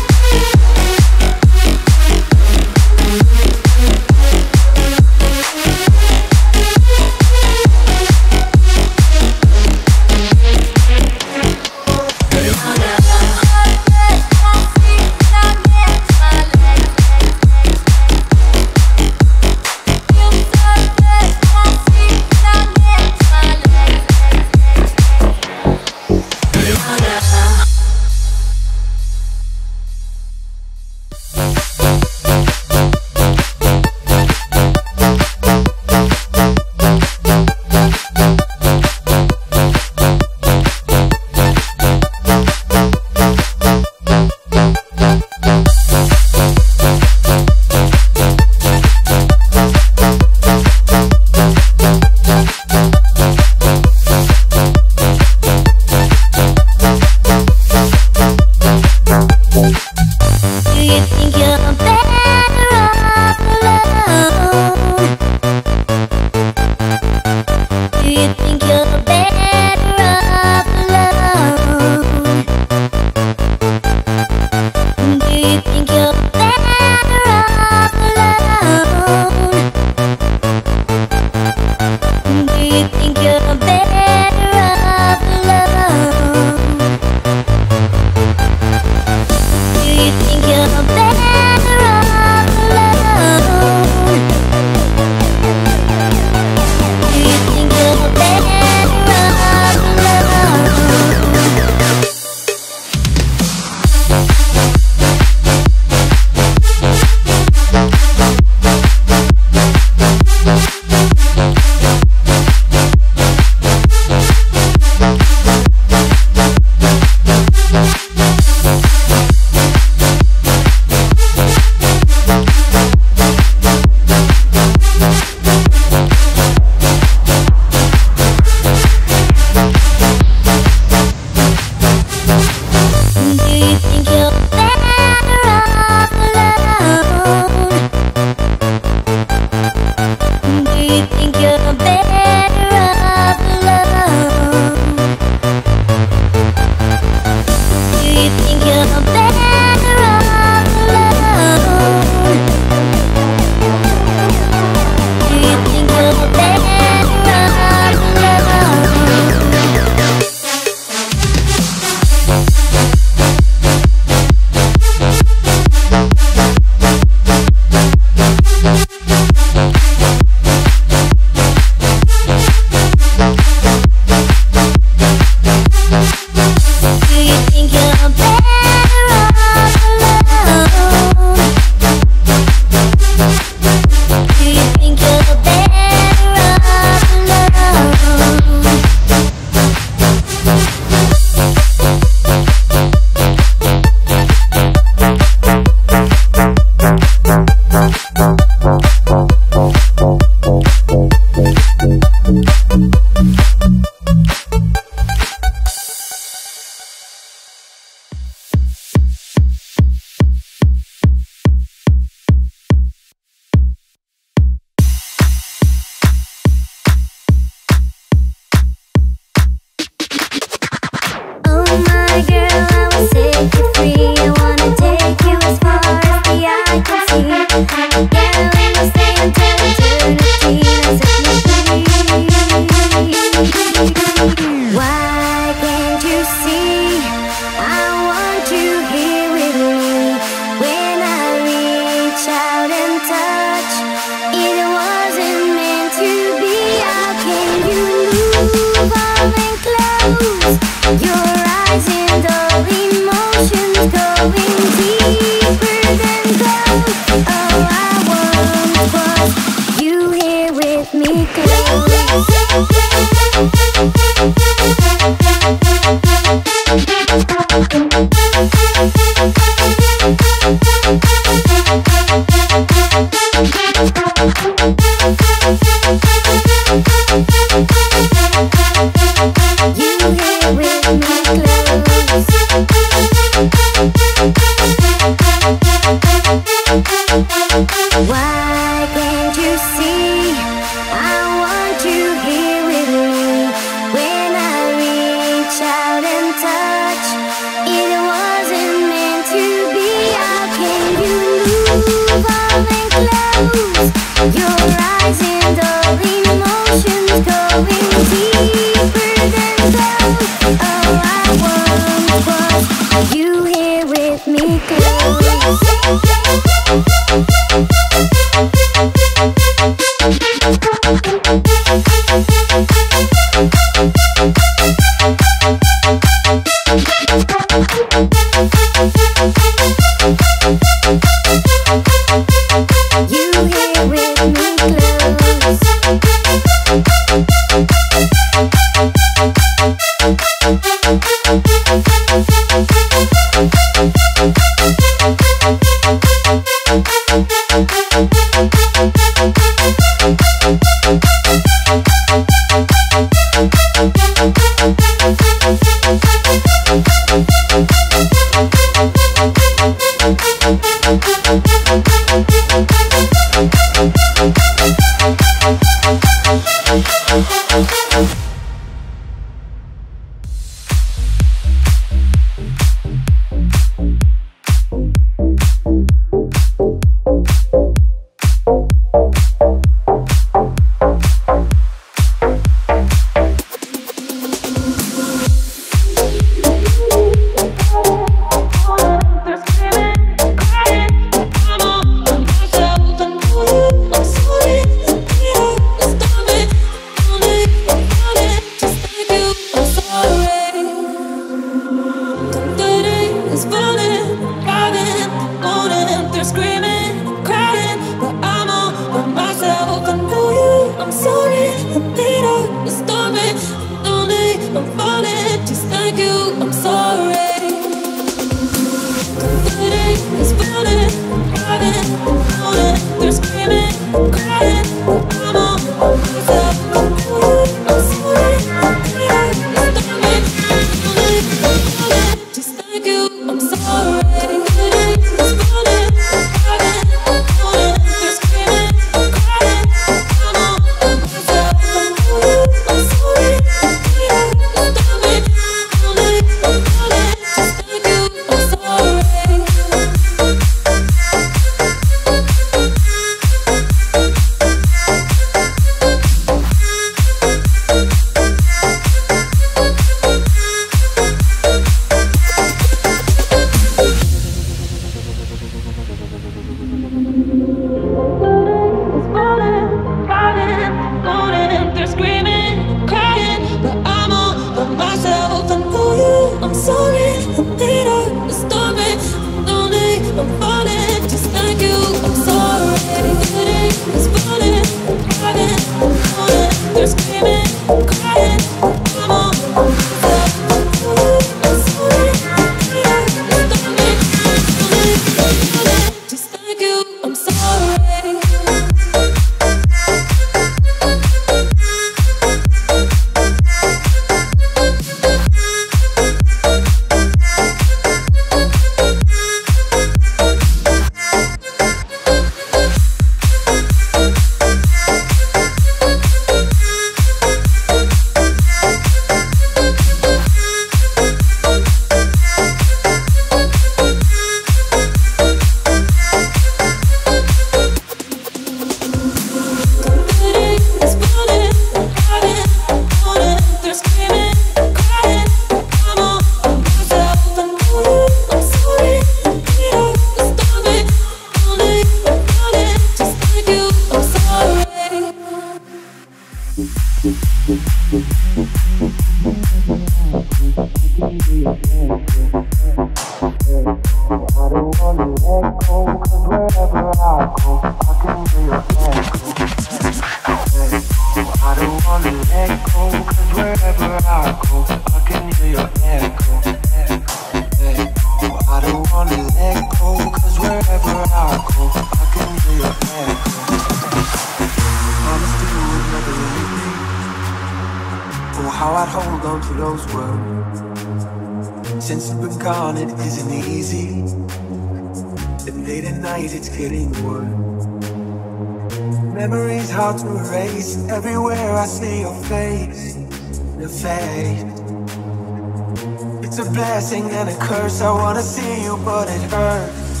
It's a blessing and a curse. I wanna see you, but it hurts.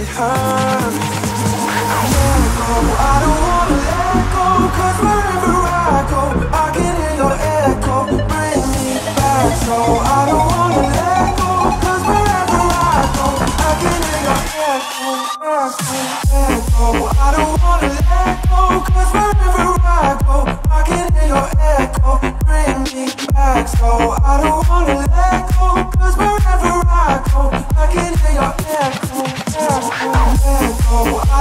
It hurts. Let go, I don't wanna let go, 'cause wherever I go, I can hear your echo. Bring me back, so I don't wanna let go, 'cause wherever I go, I can hear your echo. Let go, I don't wanna let go, 'cause wherever I go, I can hear your echo. Bring me back, so I don't wanna let go, 'cause wherever I go, I can hear your echo. I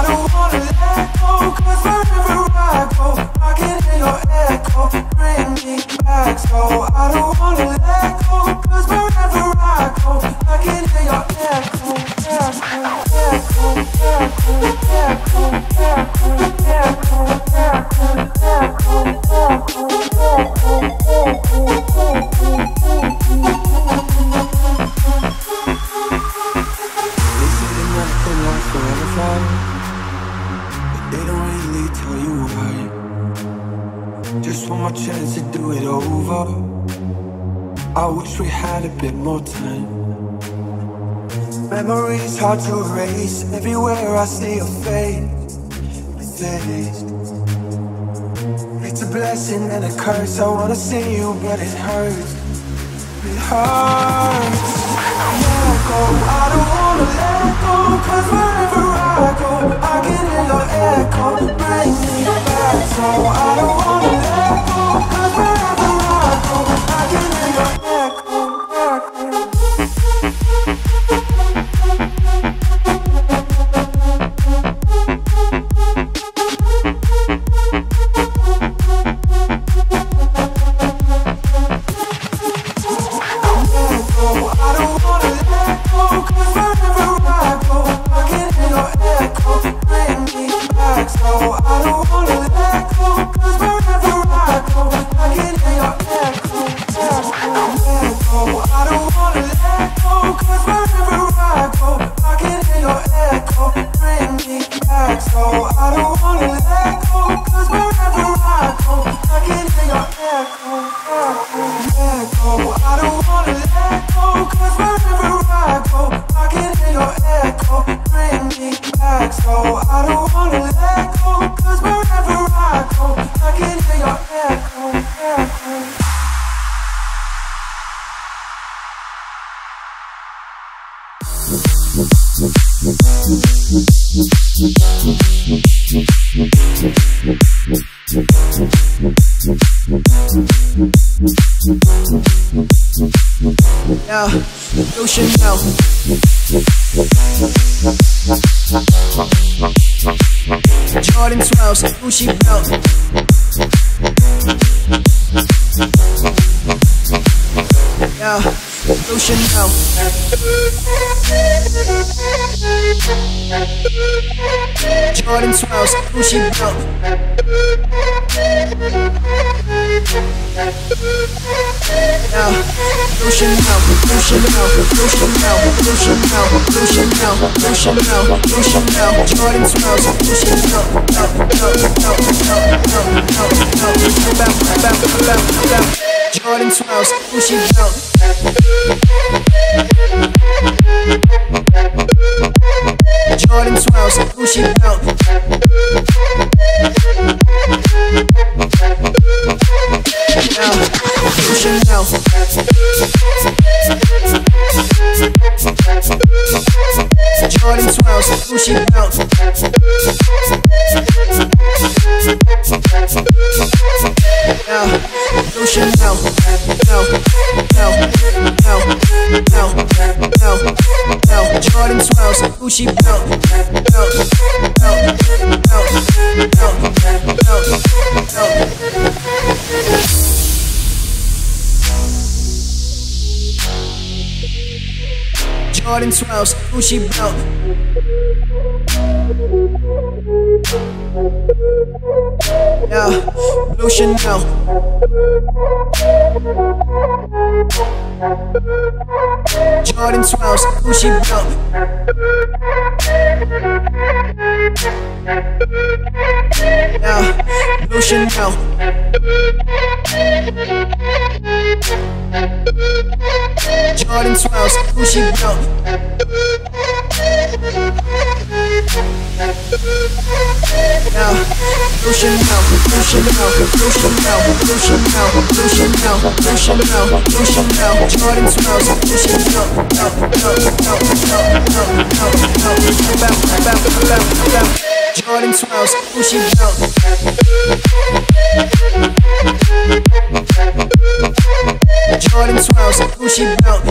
don't wanna let go, 'cause wherever I go, I can hear your echo. Bring me back, so I don't wanna let go, 'cause wherever I go, I can hear your echo. We had a bit more time. Memories hard to erase. Everywhere I see your face, face. It's a blessing and a curse. I wanna see you, but it hurts. It hurts. Let go, I don't wanna let go, 'cause wherever I go, I can hear your echo. Bring me back, so I don't wanna let go, 'cause wherever I go, I can hear your echo. Chanel. Jordan twelves, Gucci belt. Yeah, blue Chanel. Jordan twelves, Gucci belt. Yeah. Blue Chanel, blue Chanel, blue Chanel, blue Chanel, blue Chanel, blue Chanel, blue Chanel, Jordan twelves, blue Chanel, no, no, no, no, no, no, no, back, back, back, back, Jordan twelves, blue Chanel. Jordan twelves, blue Chanel. Blue Chanel. Jordan twelves, Gucci belt. Now, blue Chanel, now, now, now, now, now, now. Jordan twelves, Gucci belt, belt, belt, belt, belt, belt, belt. Jordan twelves, Gucci belt. Yeah, blue Chanel. Jordan twelves, Gucci belt. Yeah, blue Chanel. Jordan twelves, Gucci belt. Now, blue Chanel, blue Chanel, blue Chanel, blue Chanel, blue Chanel, blue Chanel, blue Chanel, Jordan twelves, Gucci belt, belt, belt, belt, belt, belt, Jordan twelves, Gucci belt. Jordan twelves, Gucci belt.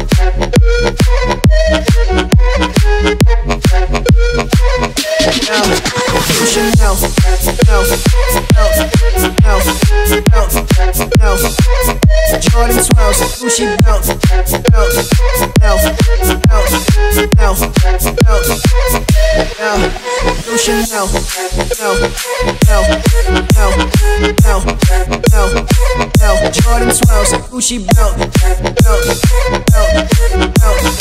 Now, blue Chanel, belt, belt, belt, belt, belt. Jordan twelves, Gucci belt, belt, belt, belt, belt, belt. Now, blue Chanel, belt, belt, belt, belt, belt. Jordan twelves, Gucci belt, belt, belt, belt, belt, belt, belt, belt.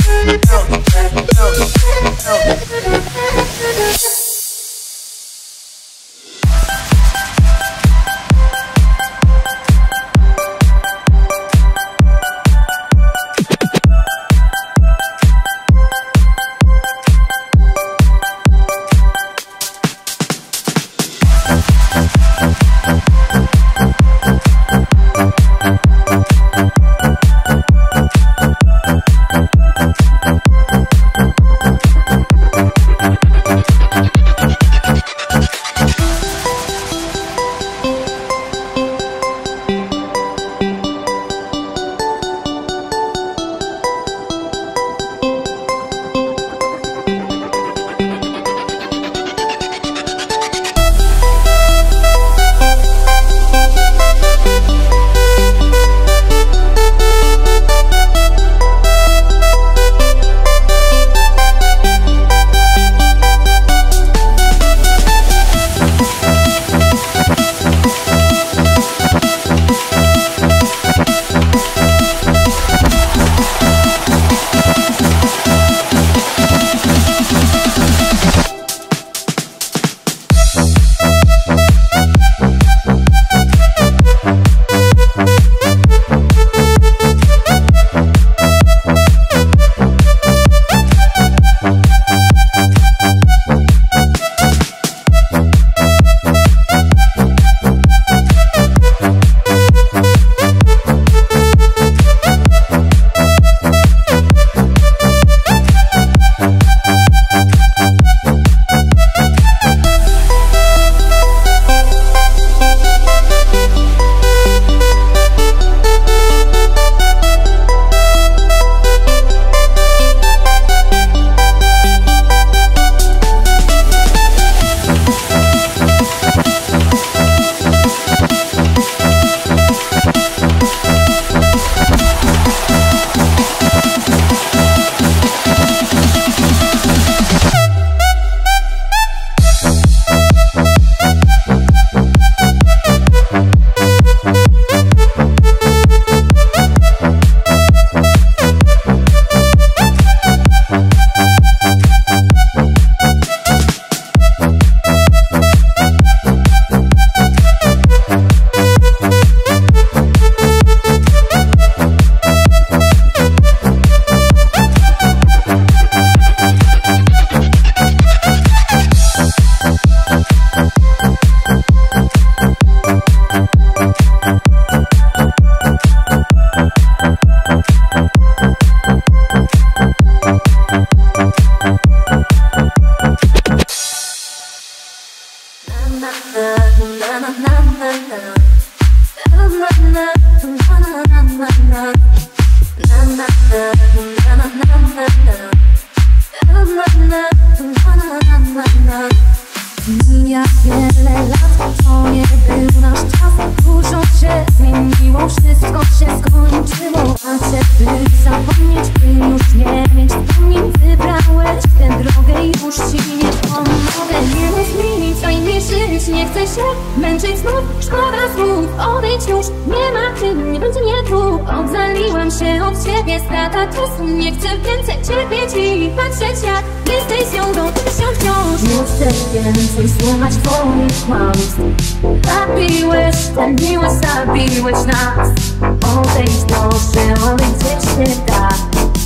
Zabiłeś nas, odejdź proszę, odejdź gdzie się da.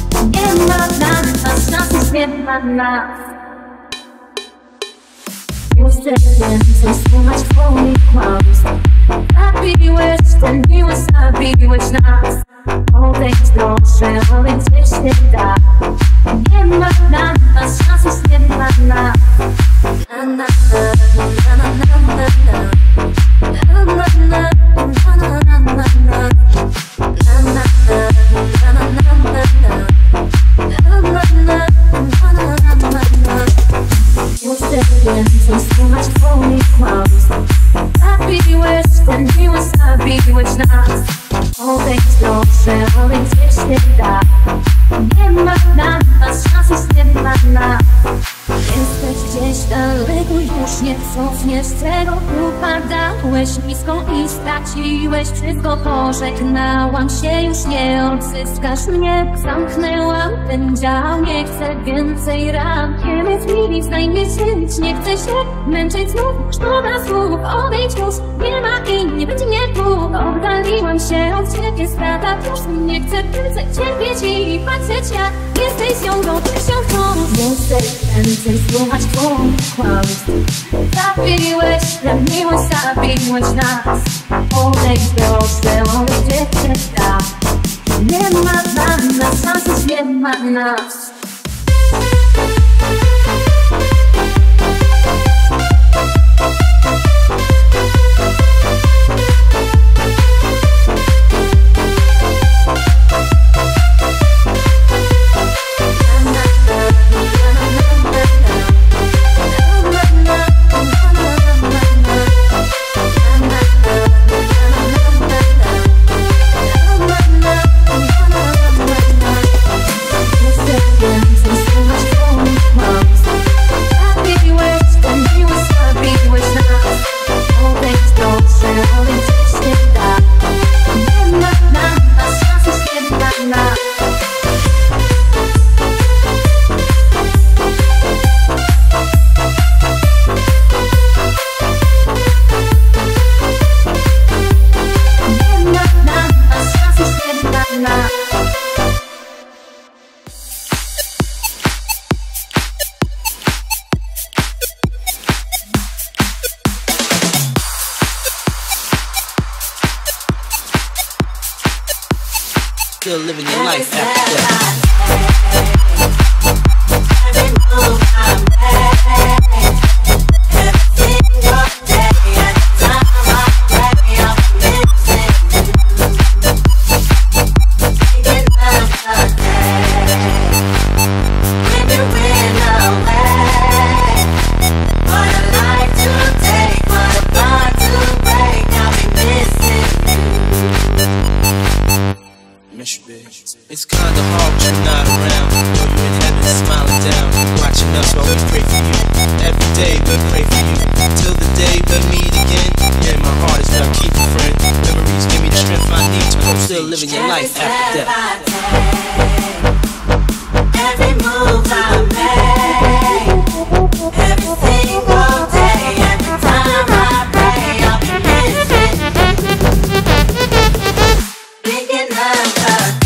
spend my mouth. You're stepping so so much holy crumbs. I bewitched and he was I bewitched not. All things don't share, all things wish they die. In my mouth, my shots was in my mouth. Another, another, another, another, another, another, another, another, another. You're stepping so so much holy crumbs. I bewitched and he was I bewitched not. All things don't share, all things wish they die. In my mouth, my shots was in my mouth. Jesteś gdzieś daleko, już nie cofniesz tego. Upadałeś nisko i straciłeś wszystko. Pożegnałam się, już nie odzyskasz mnie. Zamknęłam ten dział, nie chcę więcej ran. Kiedy zmienić, znajmie się, nie chcę się męczyć znów. Szkoda słów, odejdź już, nie ma i nie będzie mnie tu. Oddaliłam się od ciebie, strata już nie chcę więcej cierpieć i patrzeć jak jesteś ją do tysiąc. Słuchać twoich kłamstw. Zabiłeś dla miłość, zabiłeś nas. Odejdź proszę, odejdź się da. Nie ma dla nas, nas nie ma nas. Still living your life after death. It's kinda hard when you're not around. Though you're in heaven smiling down, watching us while we pray for you. Every day we pray for you, till the day we meet again. Yeah, my heart is not keeping friend. Memories give me the strength I need to. I'm still living your life after death. Every move I make, every single day, every time I pray, I'll be missing. Thinking of her.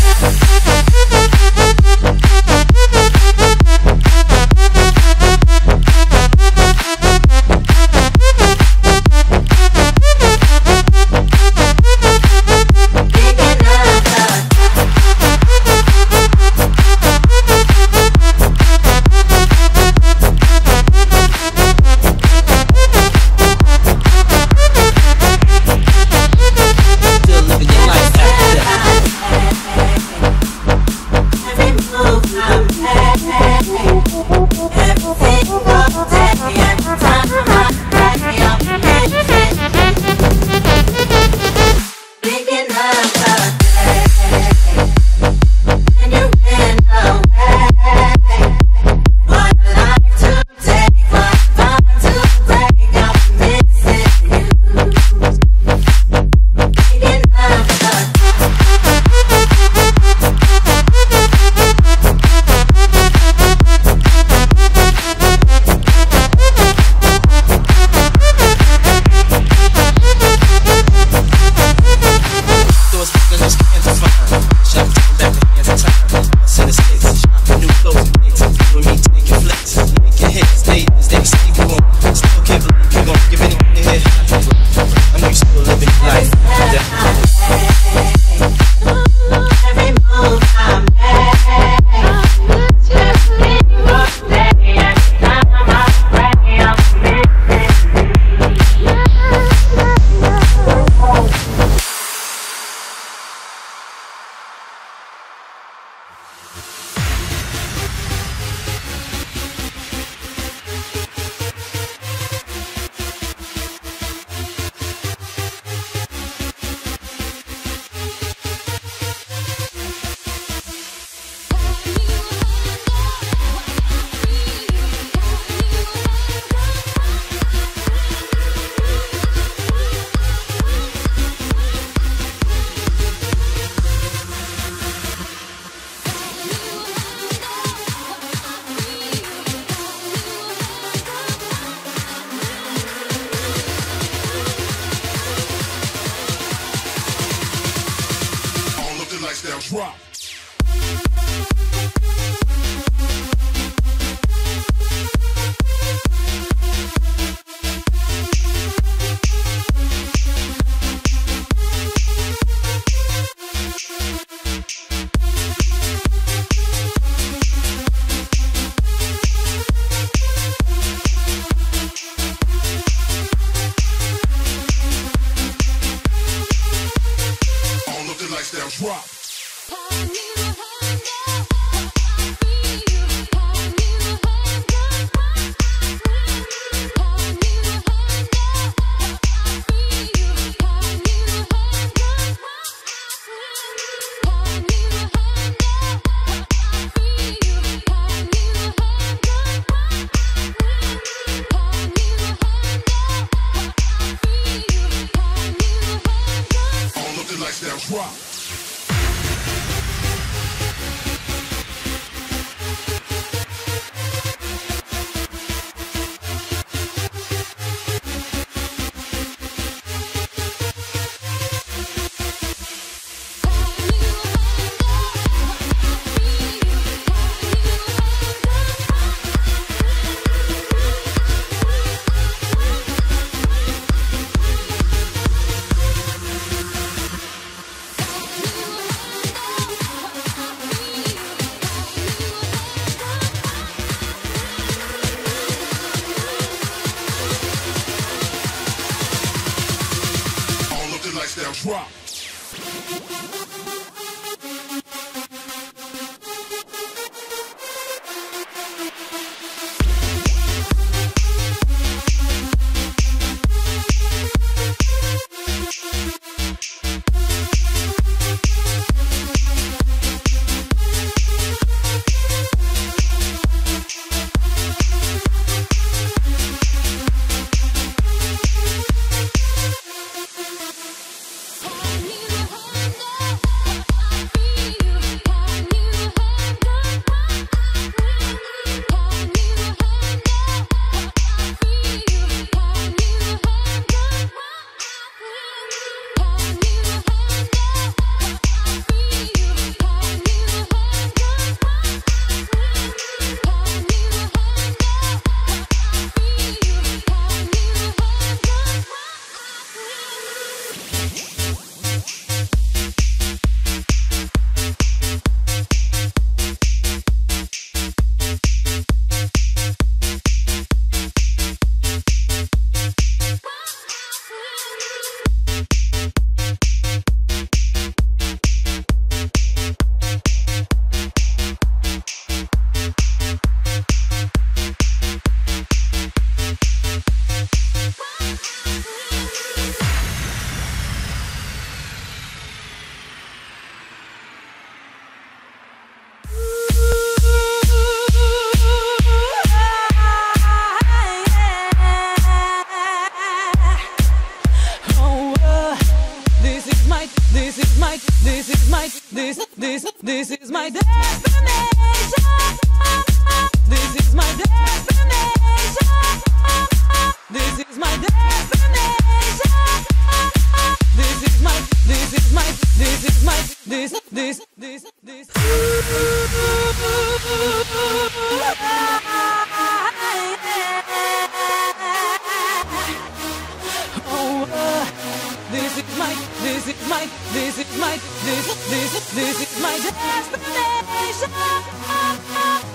Drop. All of the lights now drop. Now drop. This is my, this is my, this, this, this is my destination. This is my destination. This is my destination. This is my, this is my, this is my, this, this, this, this. Oh, uh, this is my. This is my, this is my, this, this, this is my destination.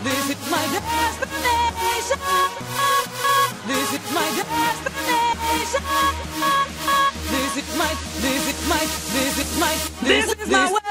This is my destination. This is my destination. This is my, this is my, this is my, this is my world.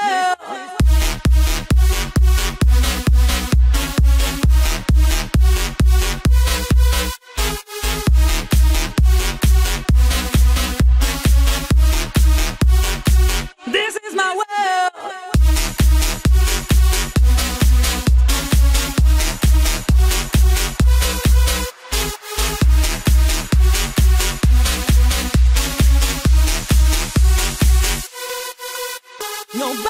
No.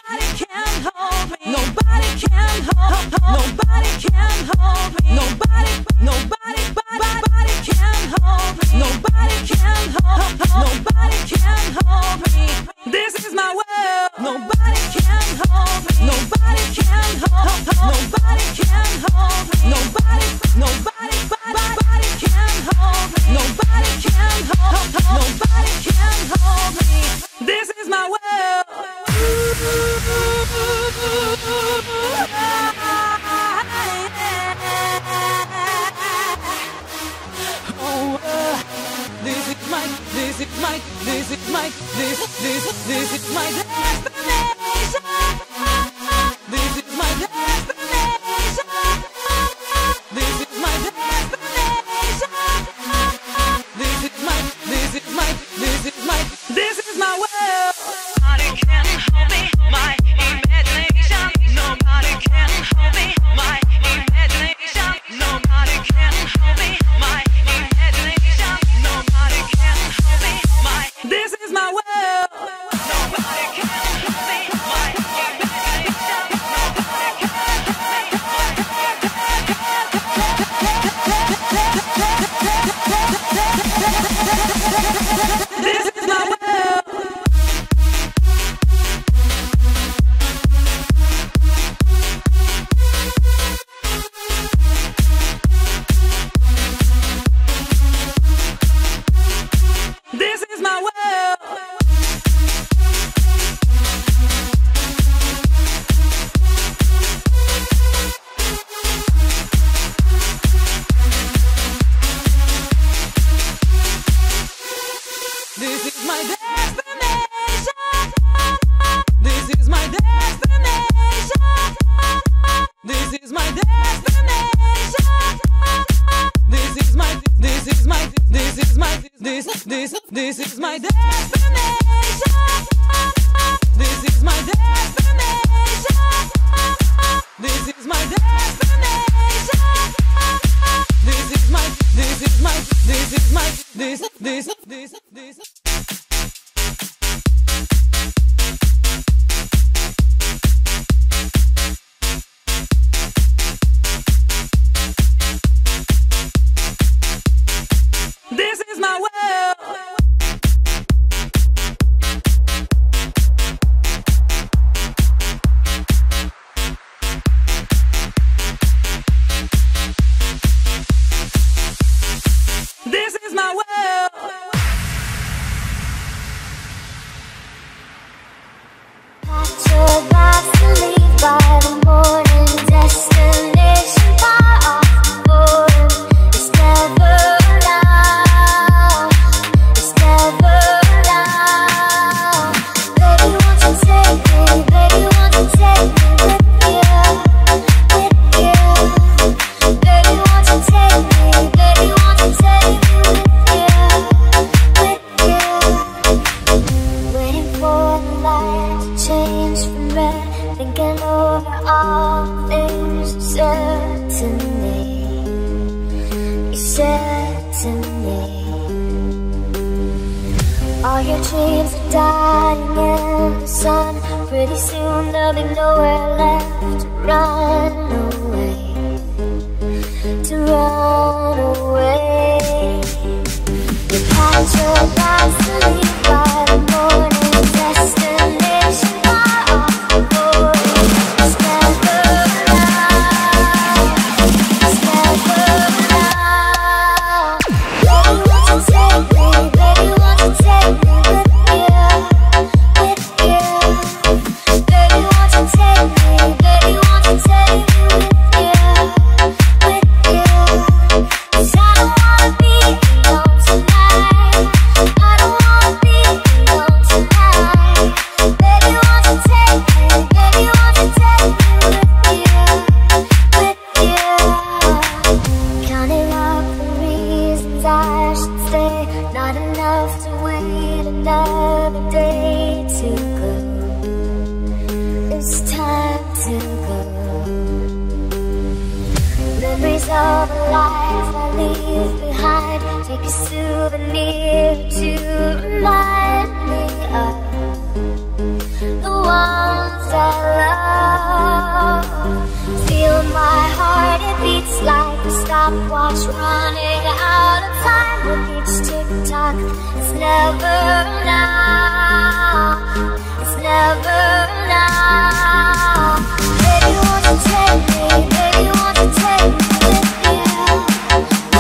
all is said to me, is said to me. All your dreams are dying in the sun. Pretty soon there'll be nowhere left to run away, to run away. You had your plans to leave by the morning, destination far off the road. Spread the love, spread the love. Baby, won't you take me? Baby, won't you take me with you, with you? Baby, won't you take me? Baby, won't you take me with you, with you? 'Cause I don't wanna be alone tonight. I don't wanna be alone tonight. Baby, won't you take me? Baby, won't you take me with you, with you? Counting up the reasons I should stay. Not enough to wait another day to go. It's time to go. Memories of the life I leave behind. Take a souvenir to remind me of the ones I love. Feel my heart, it beats like a stopwatch, running out of time with each tick-tock. It's never now, it's never now. Baby, won't you take me? Baby, won't you take me? I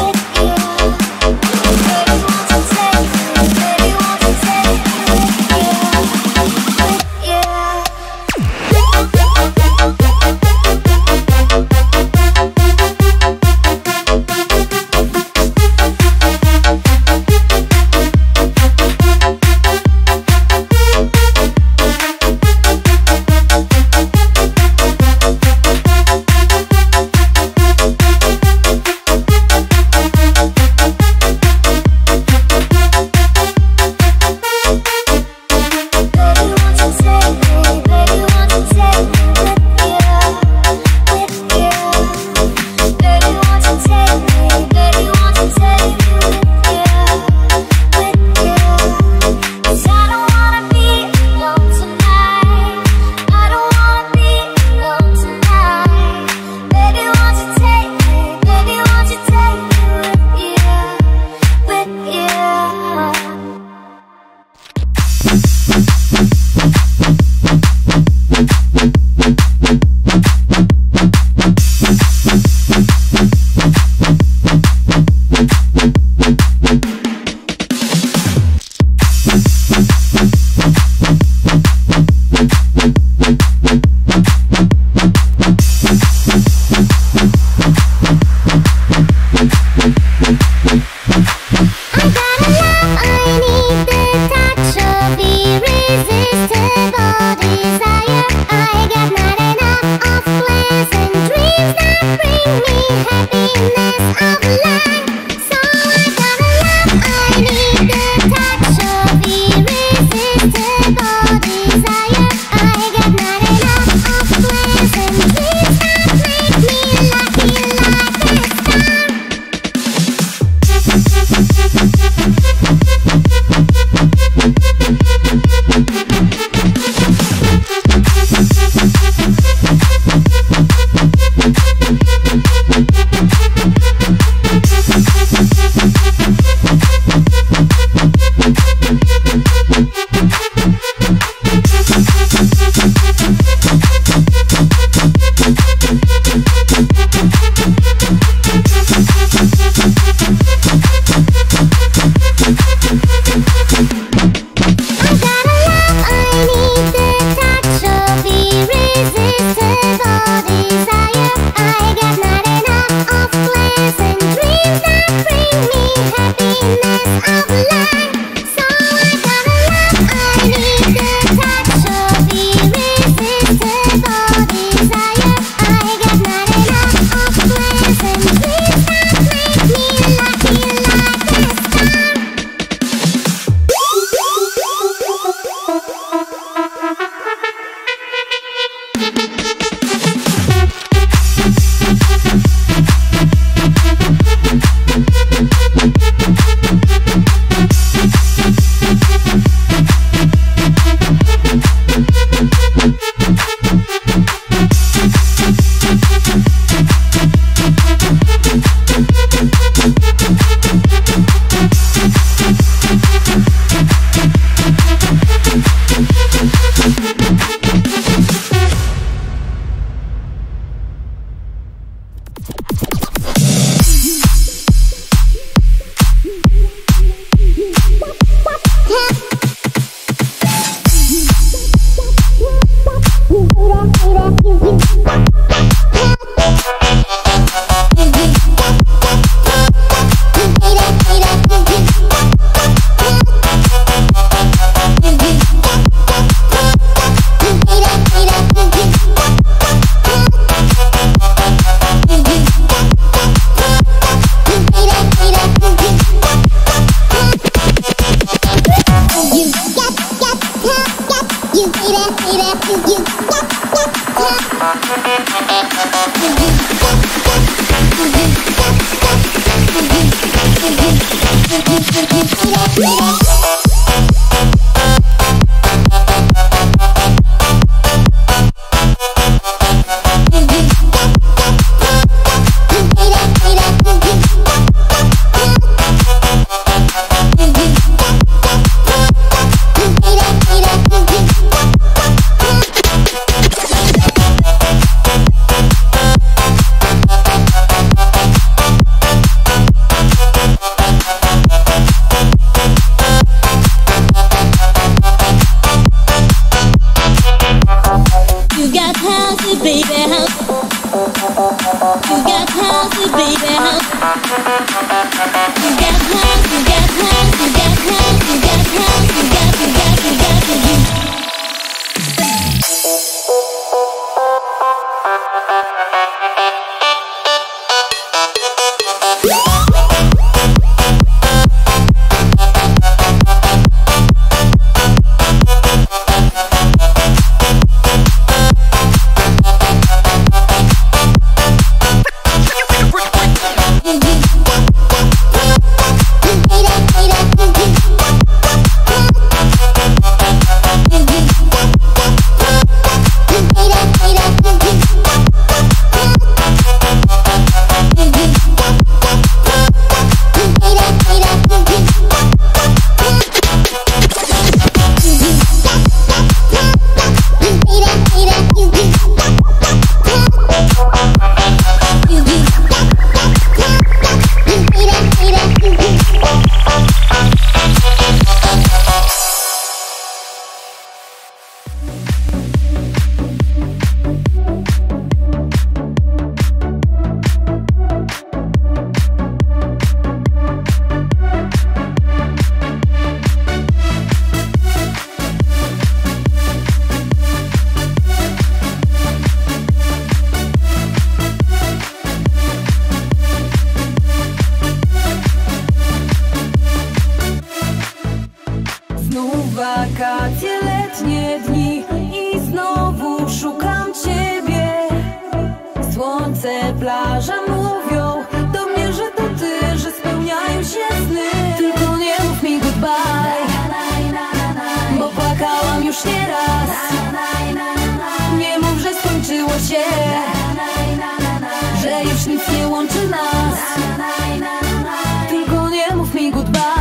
Goodbye.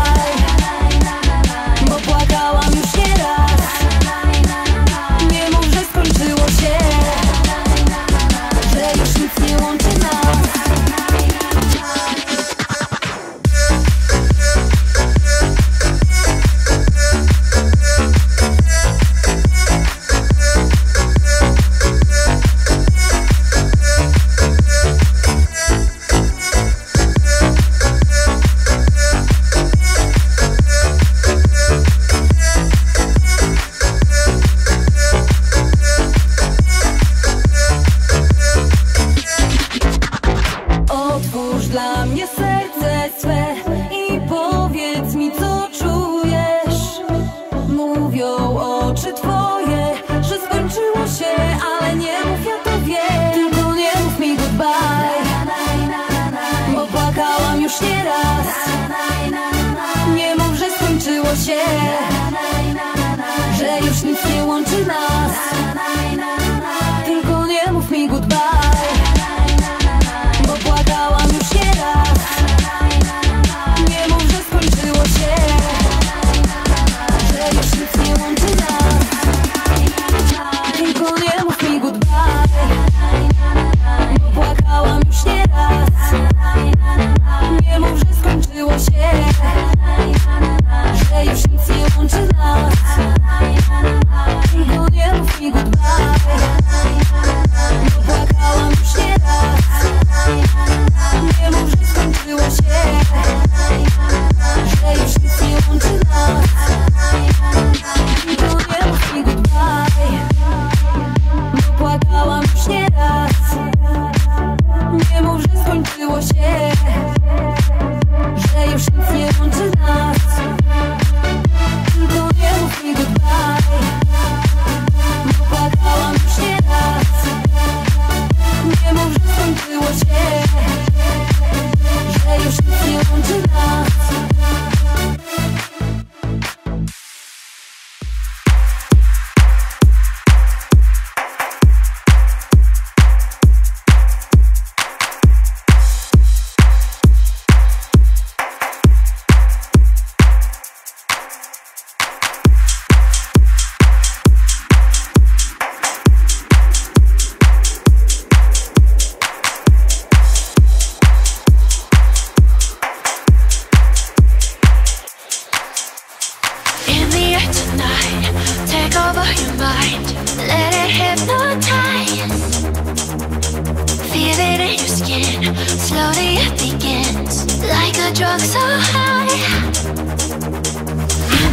sinking, slowly it begins, like a drug so high. Give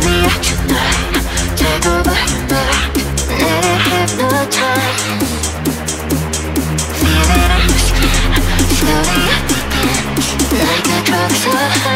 me a tonight, take over your mind, let it hypnotize. Feel it on your skin, slowly it begins, like a drug so high.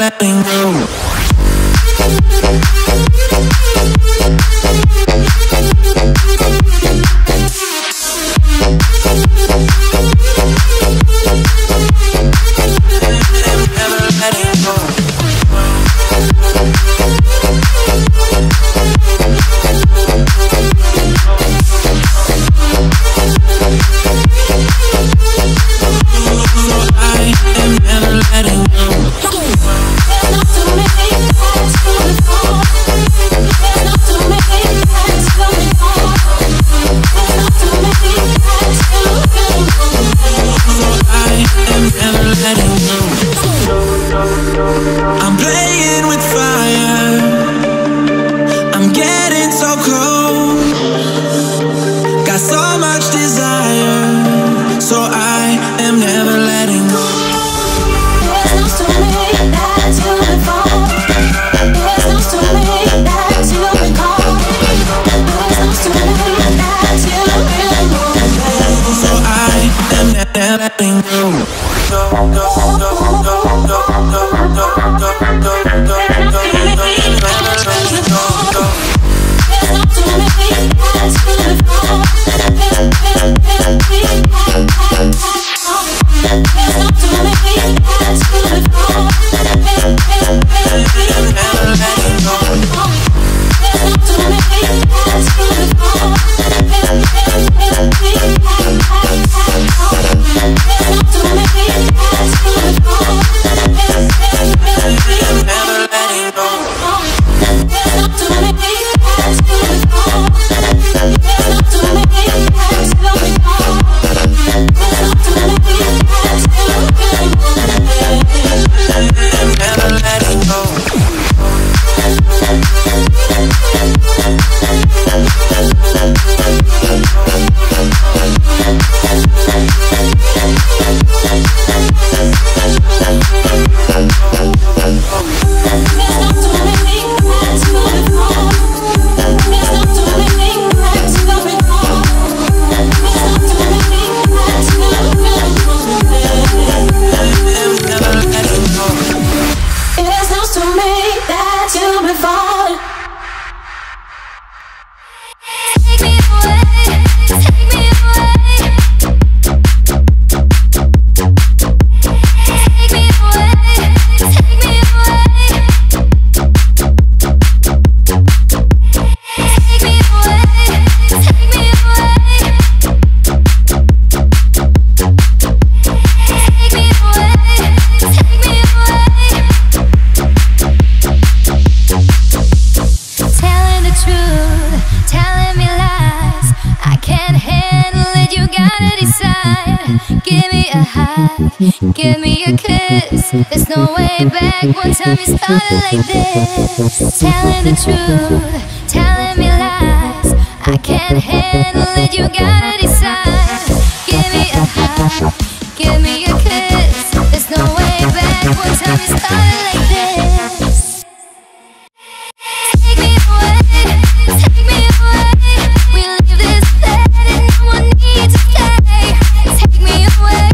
Letting go. There's no to me. give me a kiss. There's no way back. One time you started like this, telling the truth, telling me lies. I can't handle it, you gotta decide. Give me a hug, give me a kiss. There's no way back. One time you started like this. Take me away, take me away. We leave this bed and no one needs to stay. Take me away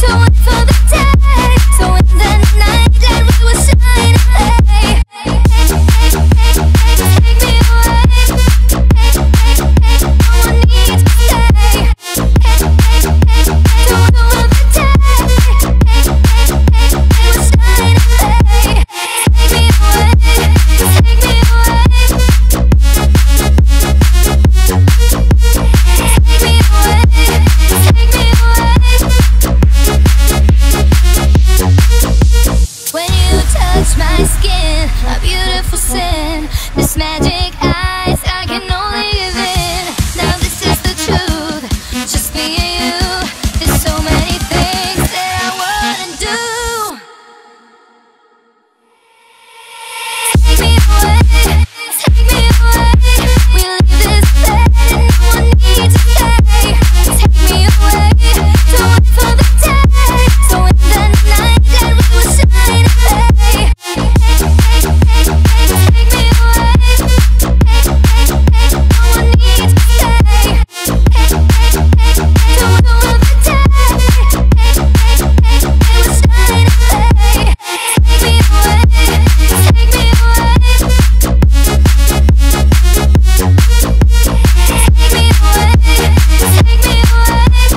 to one for the day, so in the night that we will shine away. Take me away, no one needs to stay. To one for the day, we will shine away. Take me away, take me away. Take me away, take me away. When you touch my skin, a beautiful sin. This magic eyes I can only give in. Now this is the truth, just me and you. There's so many things that I wouldn't do. Take me away, take me away. We leave this bed and no one needs to stay. Take me away to one for the day, so in the night that we will shine away. Take me away, no one needs to stay. To one for the day, we will shine away. Take me away, take me away. Take me away, take me away. Take me away, take me away. We leave this bed and no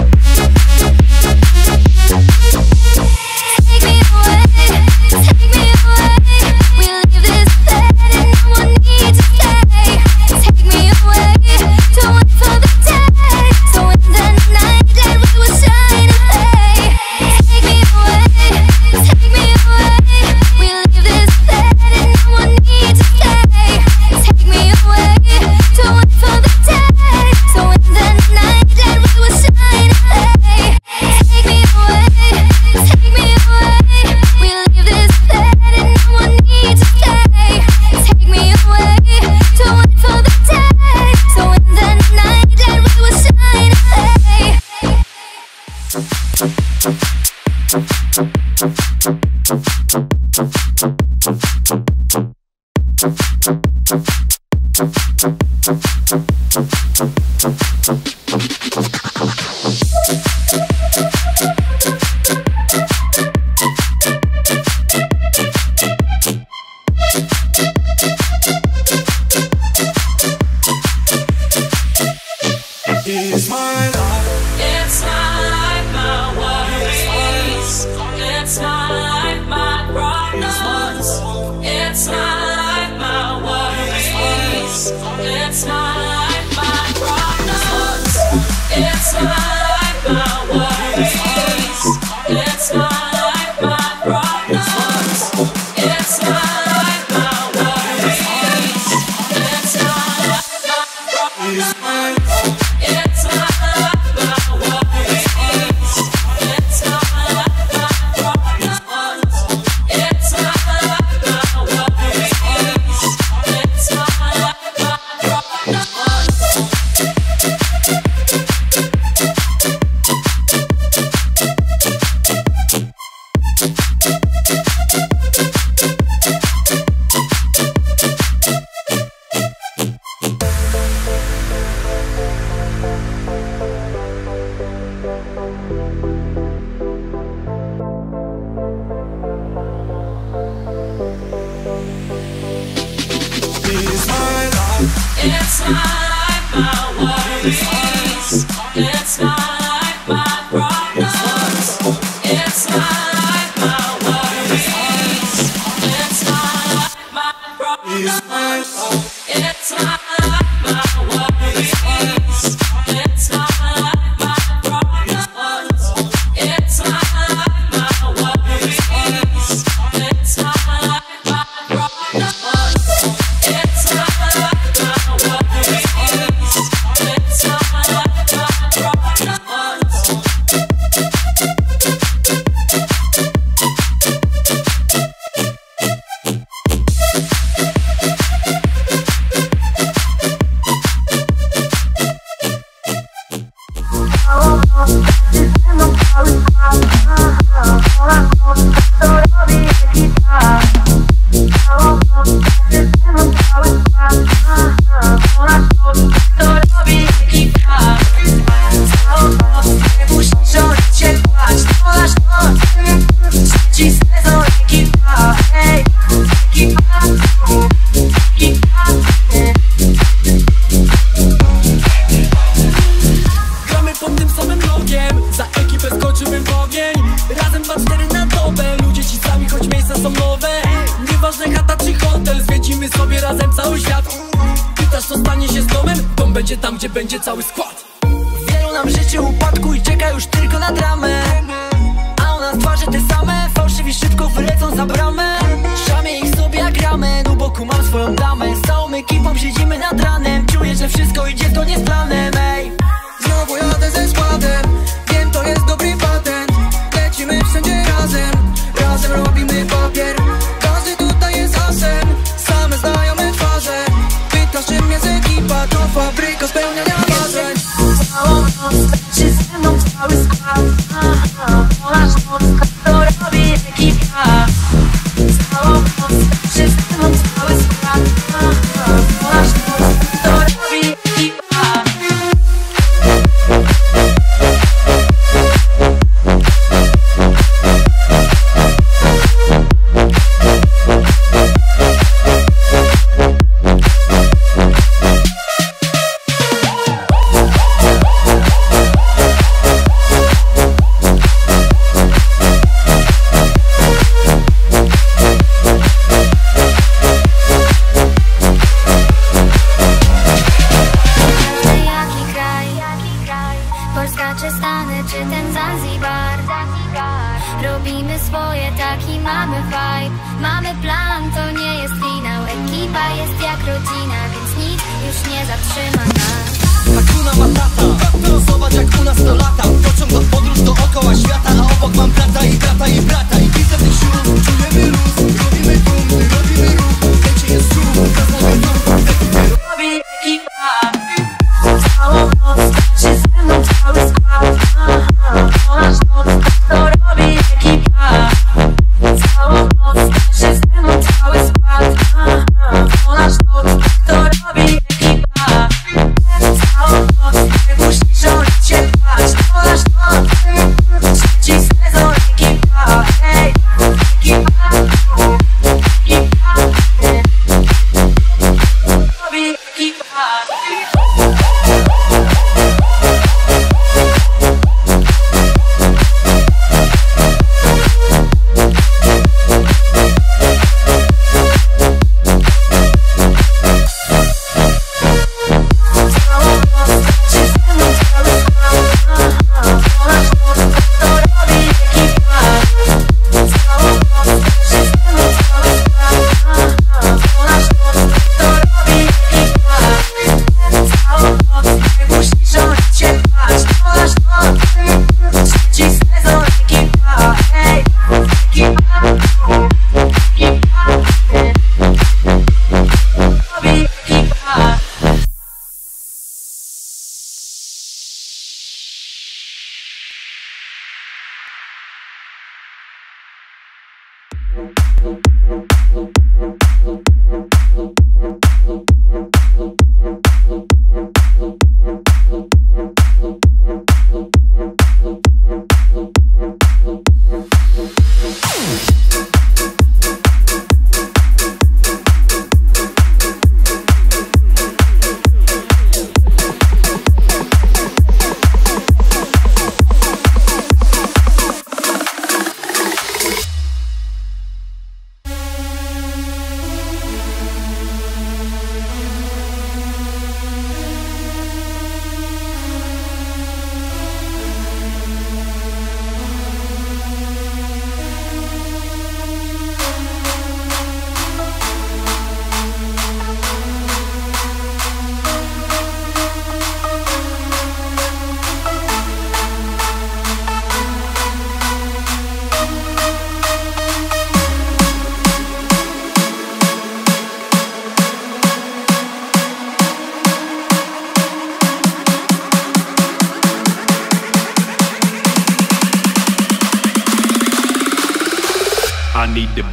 one needs to stay. Take me away to one for the day, so in the night that we will shine away. Take me away, take me away. We leave this bed and no one needs to stay. Take me away to one for the day, so in the night that we will shine away. Take me away, take me away. We leave this bed and no one needs to stay. Take me away to one for the day, so in the night that we will shine away. It's my life. It's my life, my worries. It's my life, my problems. It's my life, my worries. It's my life, my problems. It's my life, my worries. It's my life, my problems. It's my life, my worries. It's my life, my problems. It's my life, my worries. It's my life, my problems. It's my life, my worries. It's my life, my problems. It's my life. It's my life, my worries. It's my life, my problems. It's my life, my worries. It's my life, my problems. It's my life, my worries. It's my life, my problems. It's my life, my worries. It's my life, my problems. It's my life, my worries. It's my są nowe. Nieważne chata czy hotel, zwiedzimy sobie razem cały świat. Pytasz co stanie się z domem? Dom będzie tam, gdzie będzie cały skład. Wielu nam życie upadku i czeka już tylko na dramę. A u nas twarze te same, fałszywi szybko wylecą za bramę. Szamie ich sobie jak ramę, u boku mam swoją damę. Z całą ekipą siedzimy nad ranem, czuję, że wszystko idzie to nie z planem, ej. Znowu jadę ze składem, wiem to jest dobry patent. Lecimy wszędzie razem, razem robimy papier. Każdy tutaj jest asem, same znajome twarze. Pytasz czym jest ekipa, to fabryka spełniania marzeń. Całą noc leci ze mną cały skład. Ona Polska to robi ekipa. Całą noc leci ze mną cały skład. Ona Polska to robi ekipa.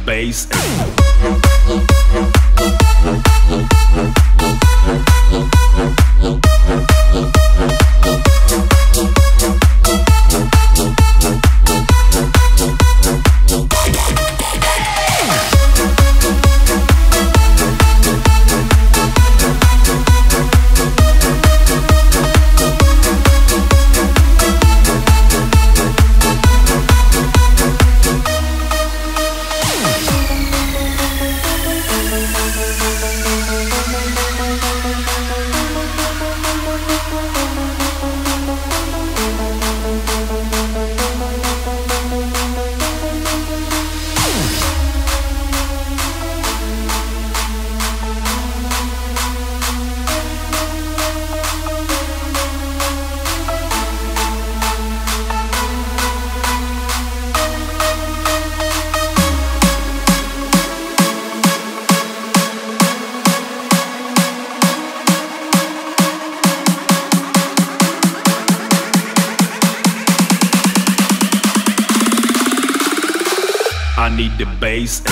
Bass. the bass.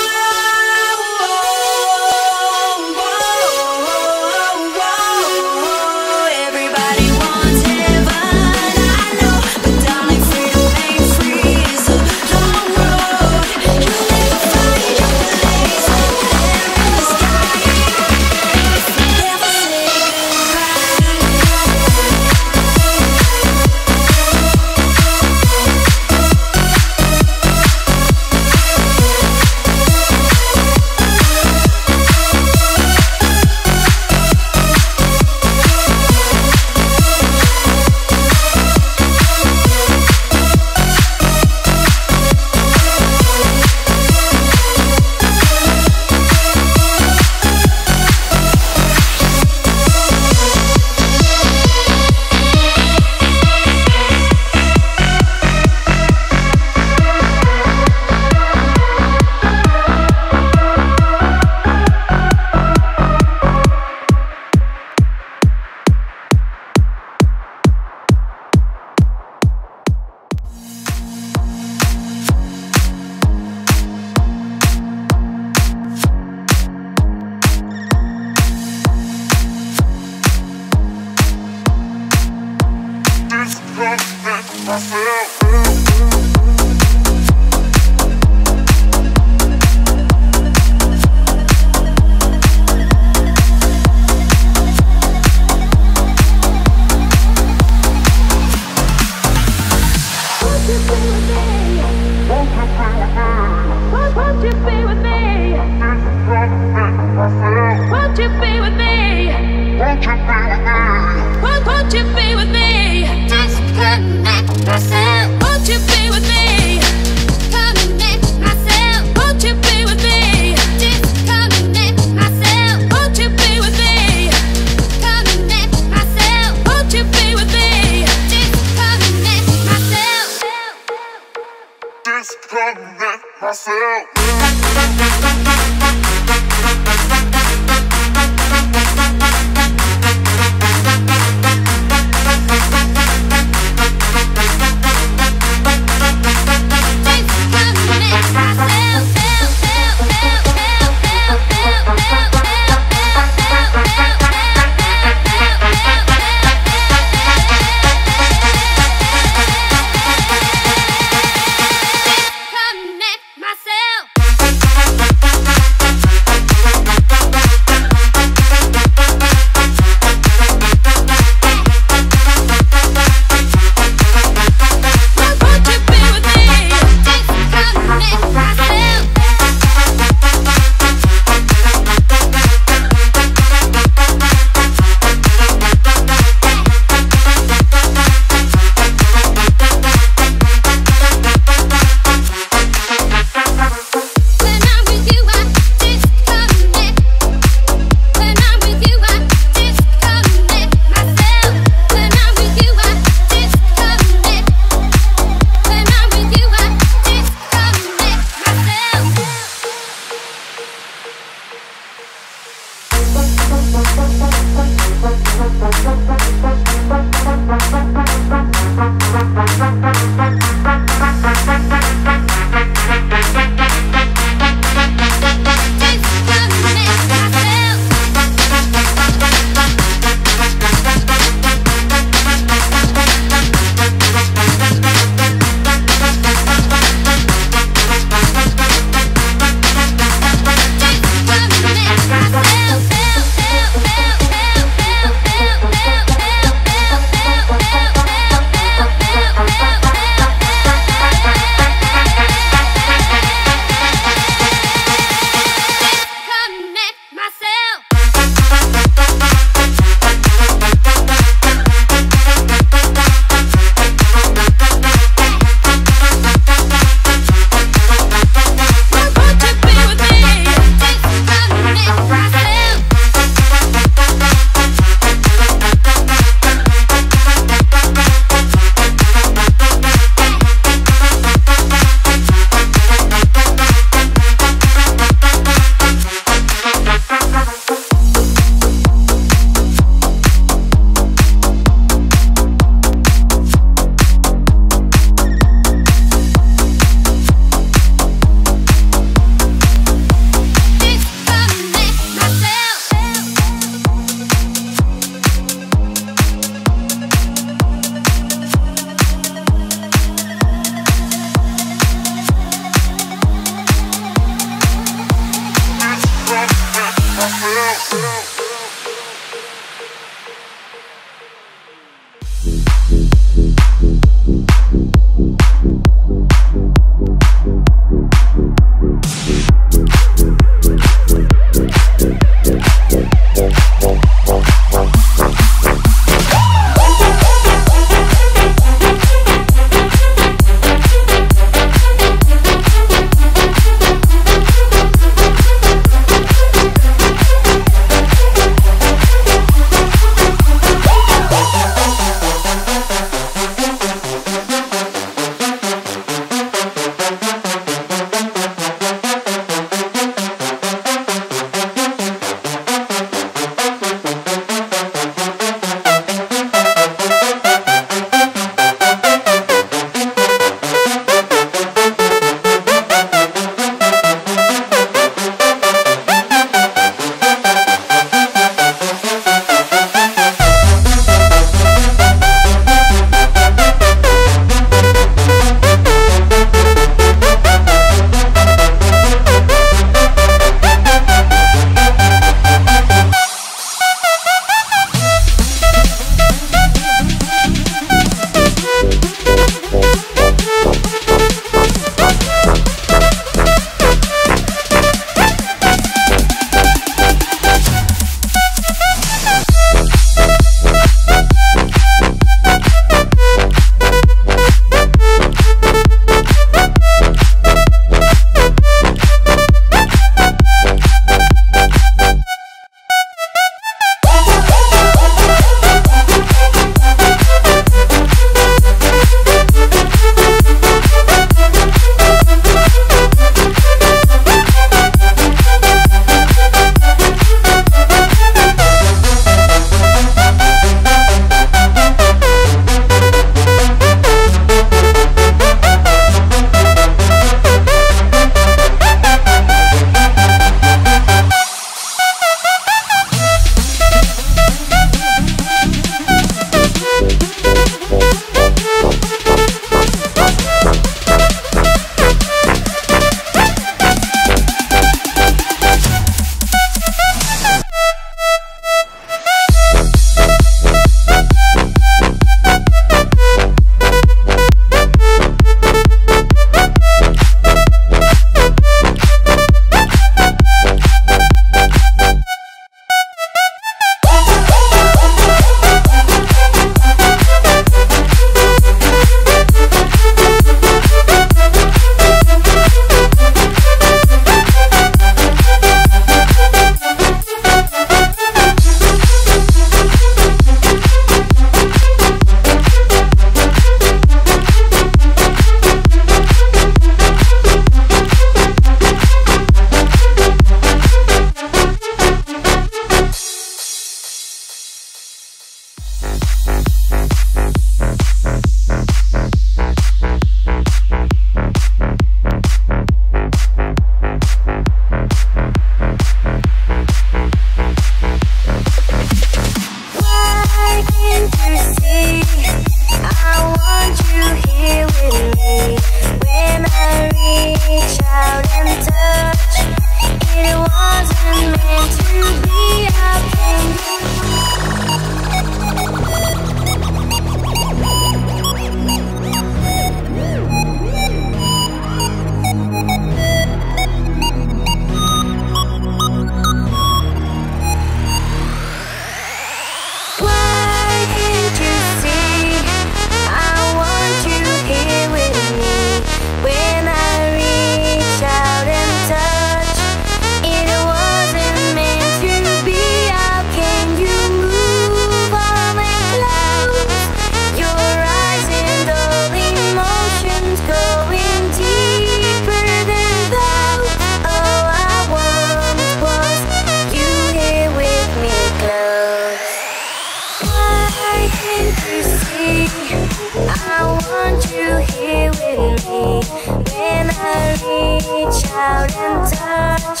reach out and touch.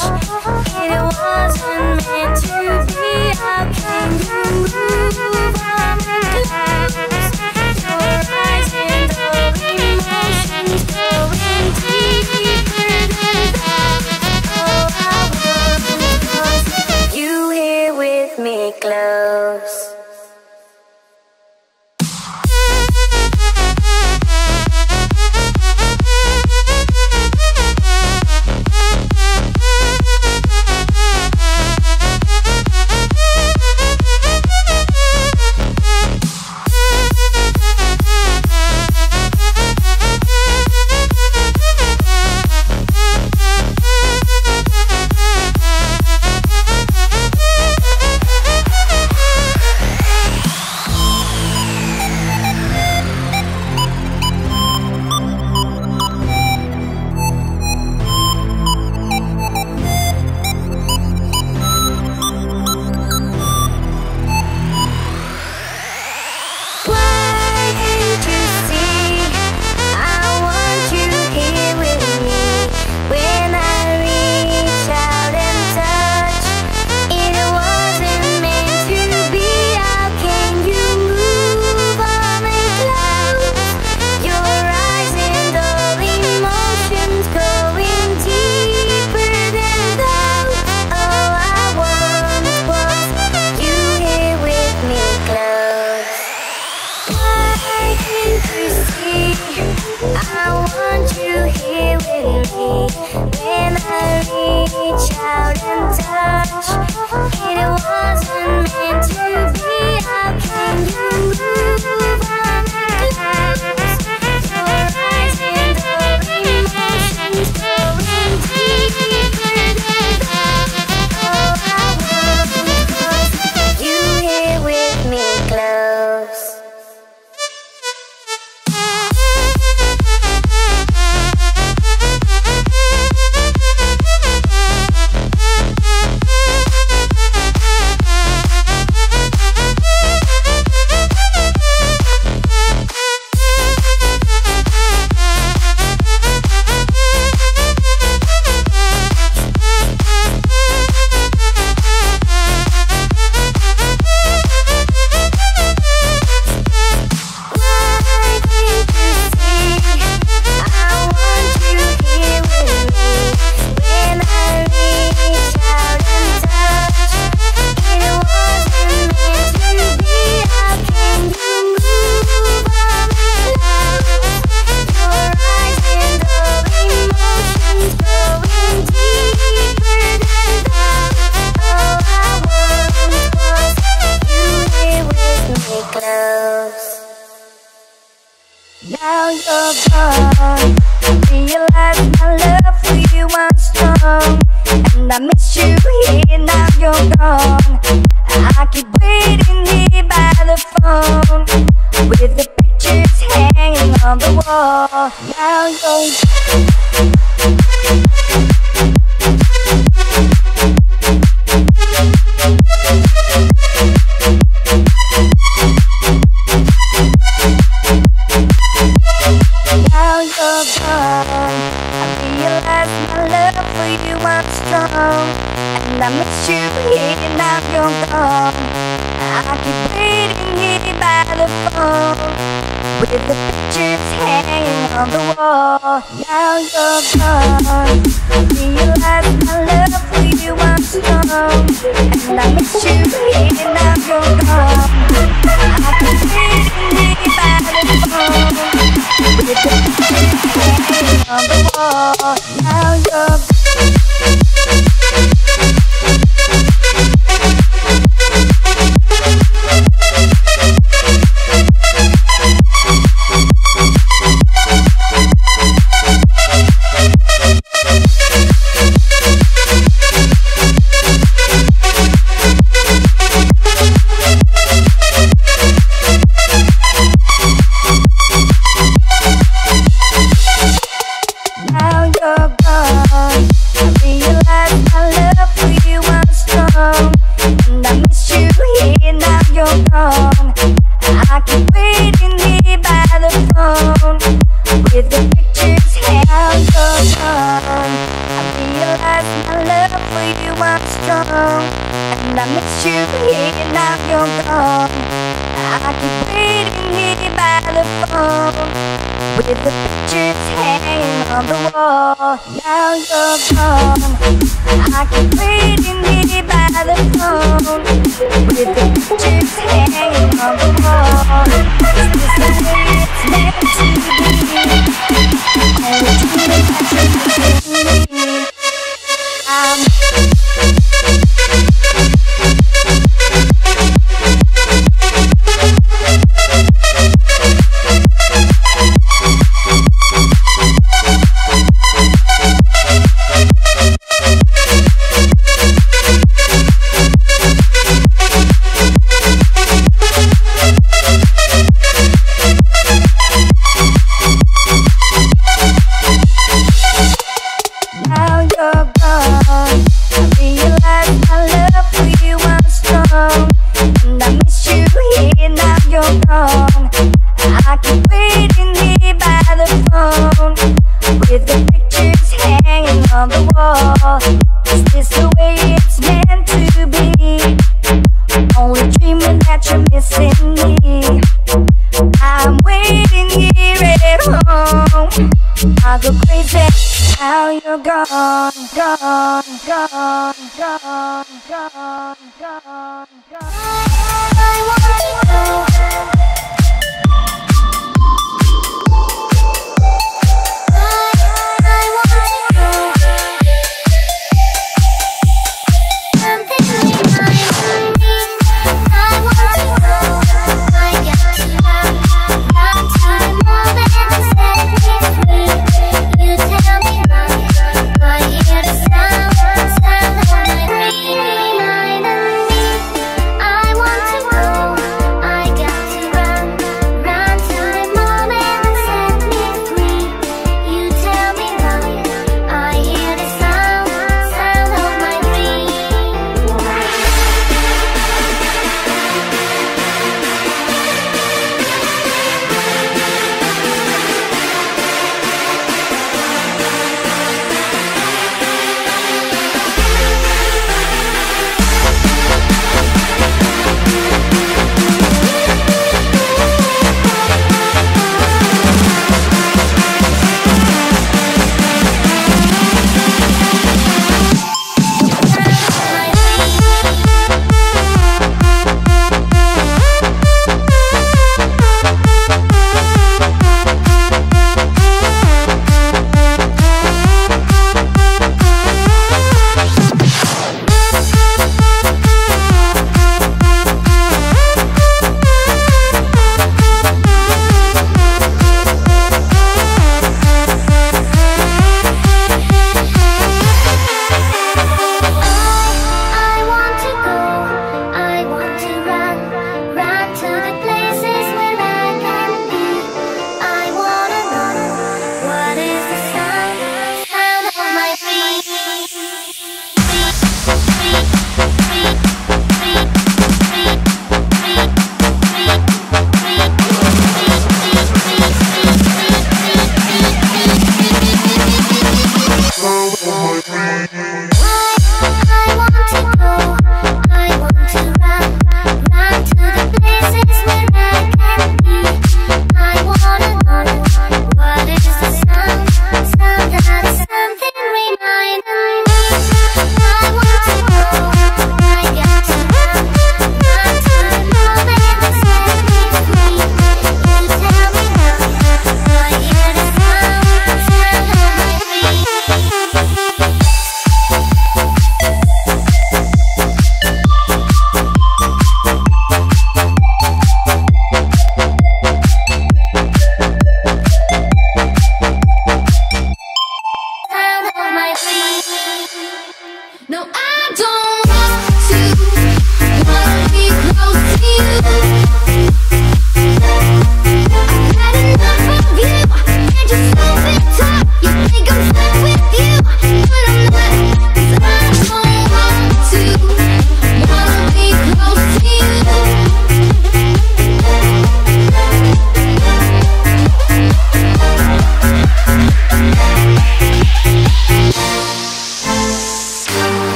It wasn't meant to be. I came to move on and close. Your eyes and all emotions going deeper than that. Oh, I want you here with me close. I want you here with me. When I reach out and touch, it wasn't meant to be. How can you move on and close? Your eyes and all emotions going deeper than that. Oh, I want you here with me close. Now you're gone, realize my love for you was strong, and I miss you here. Now you're gone, I keep waiting here by the phone, with the pictures hanging on the wall. Now you're gone. And I miss you here, now you're gone. I keep waiting here by the phone, with the pictures hanging on the wall. Now you're gone, I realize my love for you was strong, and I miss you here, now you're gone. I keep waiting here by the phone, with the pictures hanging on the wall. Now you're gone. With the pictures held up. I miss you here and now you're gone. I keep waiting here by the phone, with the pictures hanging on the wall. Now you're gone. I keep waiting here by the phone, with the pictures hanging on the wall. Is this the way it's meant to be? And it's really not true to me. I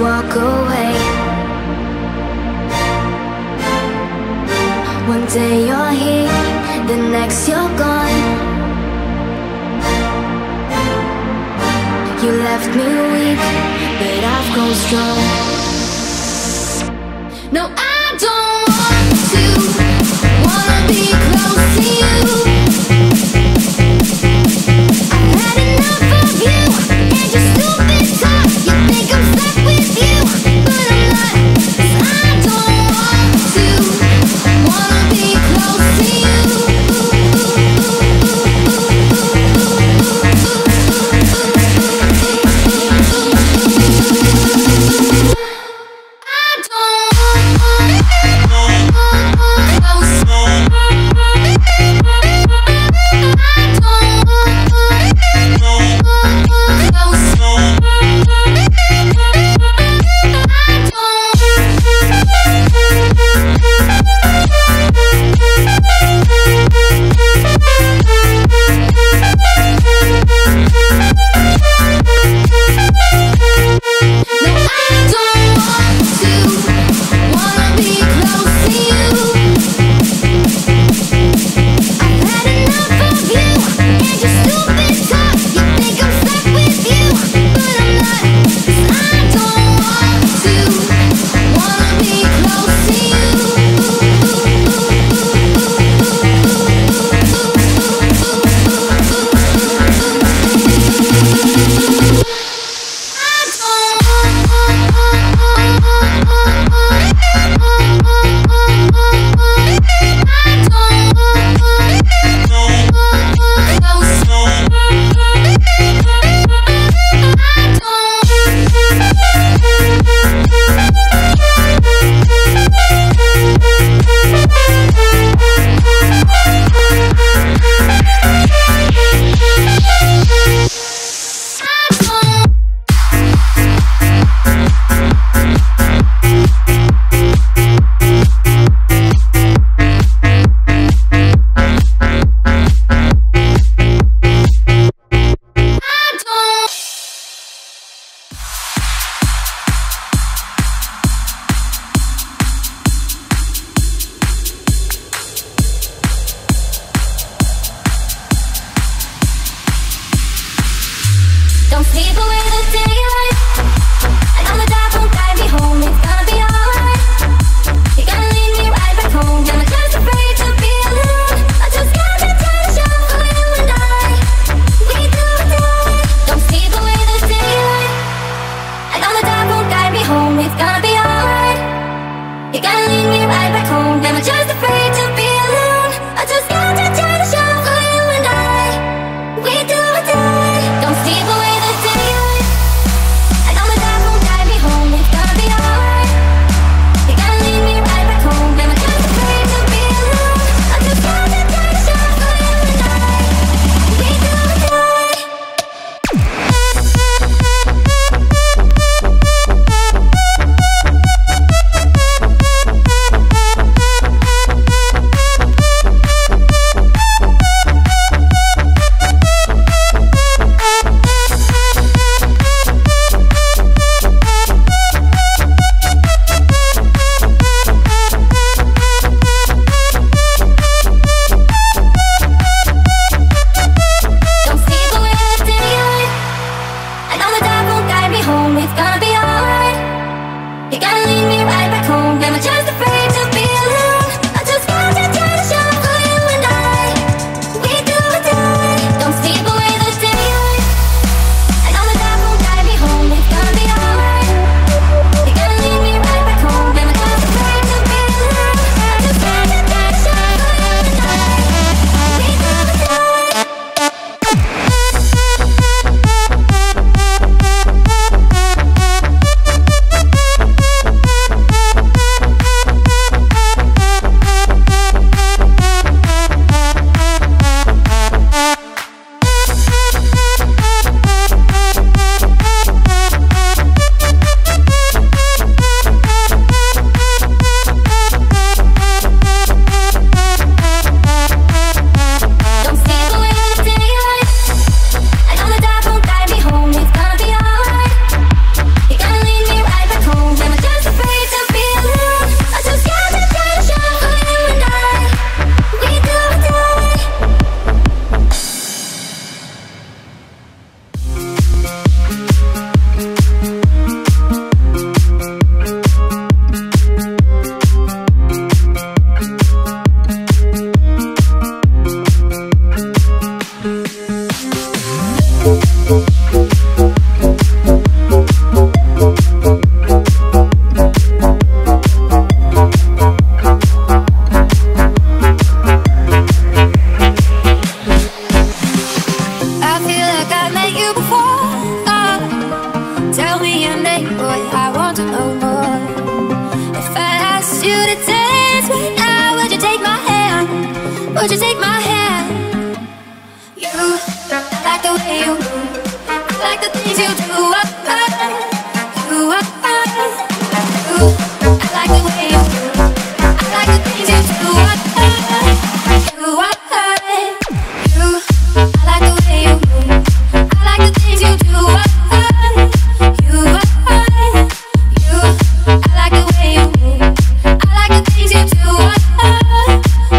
walk away. One day you're here, the next you're gone. You left me weak, but I've grown strong. No, I don't want to wanna be close to you. I've had enough of you and your stupid talk. You think I'm stuck with you, but I'm not. 'Cause I don't want to wanna be close to you. Don't sleep away the daylight. I know the dark won't guide me home. It's gonna be alright. Would you take my hand? You, I like the way you move, I like the things you do. I, I, you, I, you, I like the way you move, I like the things you do. I, I,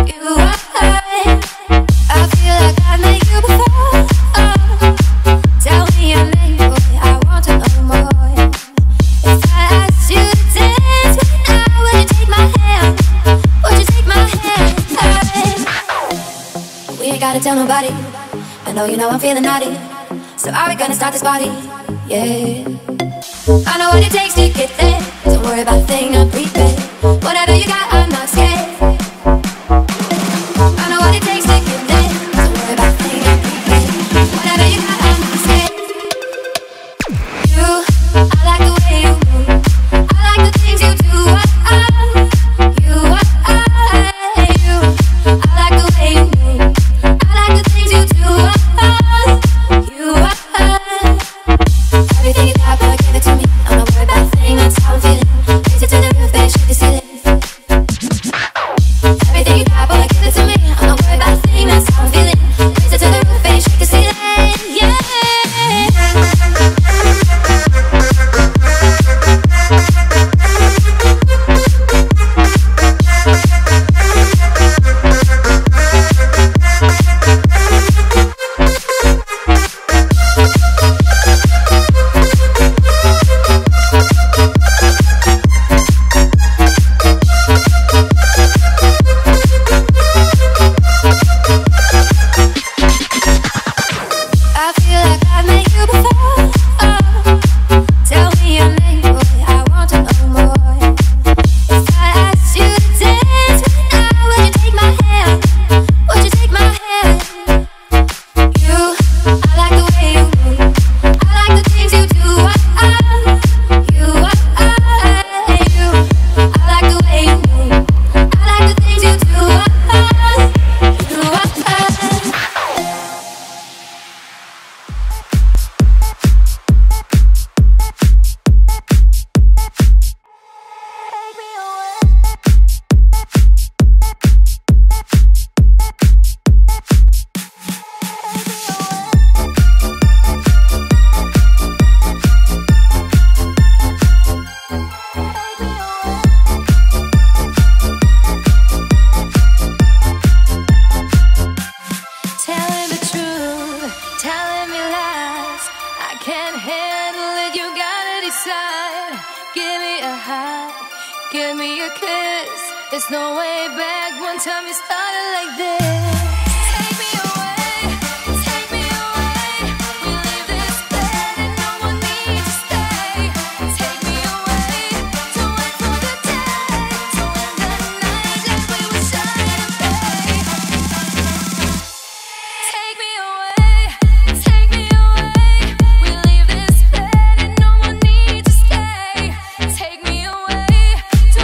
you, I, you, I like the way you move, I like the things you do. I, I, you, I, you, I like the way you move, I like the things you do. I, tell nobody, I know you know I'm feeling naughty, so are we gonna start this party? Yeah, I know what it takes to get there. Don't worry about a thing, I'm prepared. Whatever you got, I'm not scared. I know what it takes to get there. Don't worry about a thing, I'm prepared. Whatever you got, I'm not scared. You, I like the way you move, I like the things you do. I, I, you, I, I, you, I like the way you move, the things you do. I, you, I, everything you got, boy, give it to me. I'm not worried about a thing, that's how I'm feeling. Raise it to the roof, baby, shake the ceiling. Everything you got, boy, give it to me. I'm not worried about a thing, that's how I'm feeling. Raise it to the roof, baby, shake the ceiling. Yeah. Give me a kiss, there's no way back. One time you started like this. Take me away, take me away. We leave this bed and no one needs to stay. Take me away, to end for the day, to end the night like we were shining away. Take me away, take me away. We leave this bed and no one needs to stay. Take me away.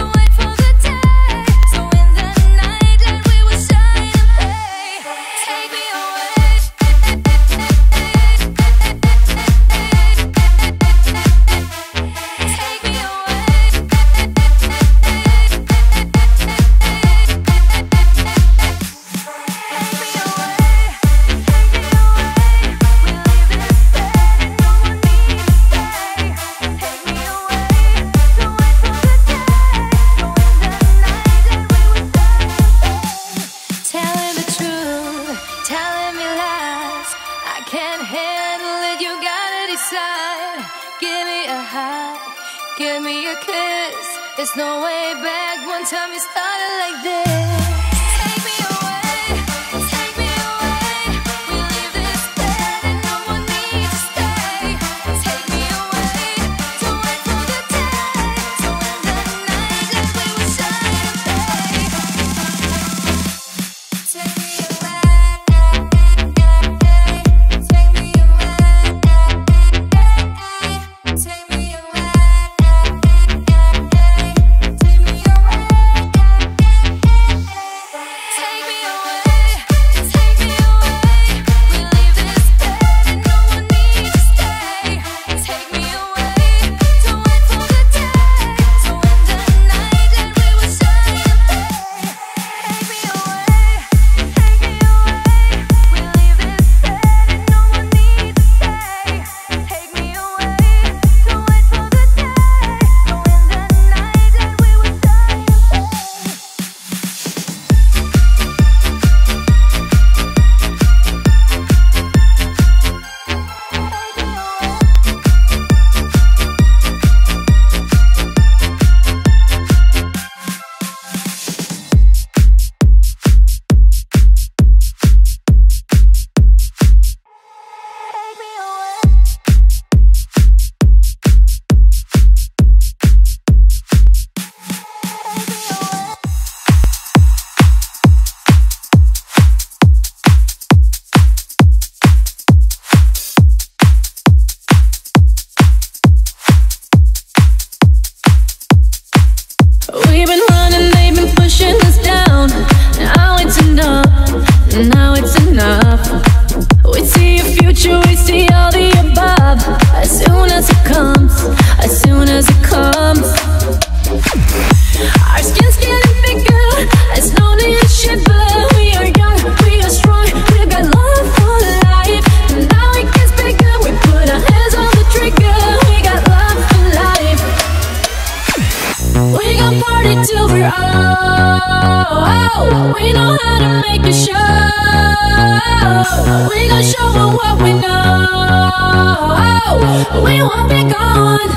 Give me a kiss, there's no way back. One time you started like this. Take me away, take me away. We leave this bed and no one needs to stay. oh, we know how to make a show. We gon' show them what we know. We won't be gone,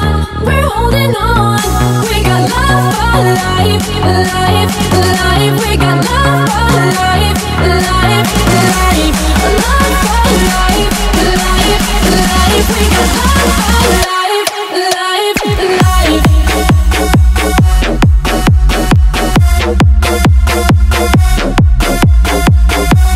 we're holding on. We got love for life, life, life. We got love for life, life, life. Love for life, life, life. We got love for life, life, life. We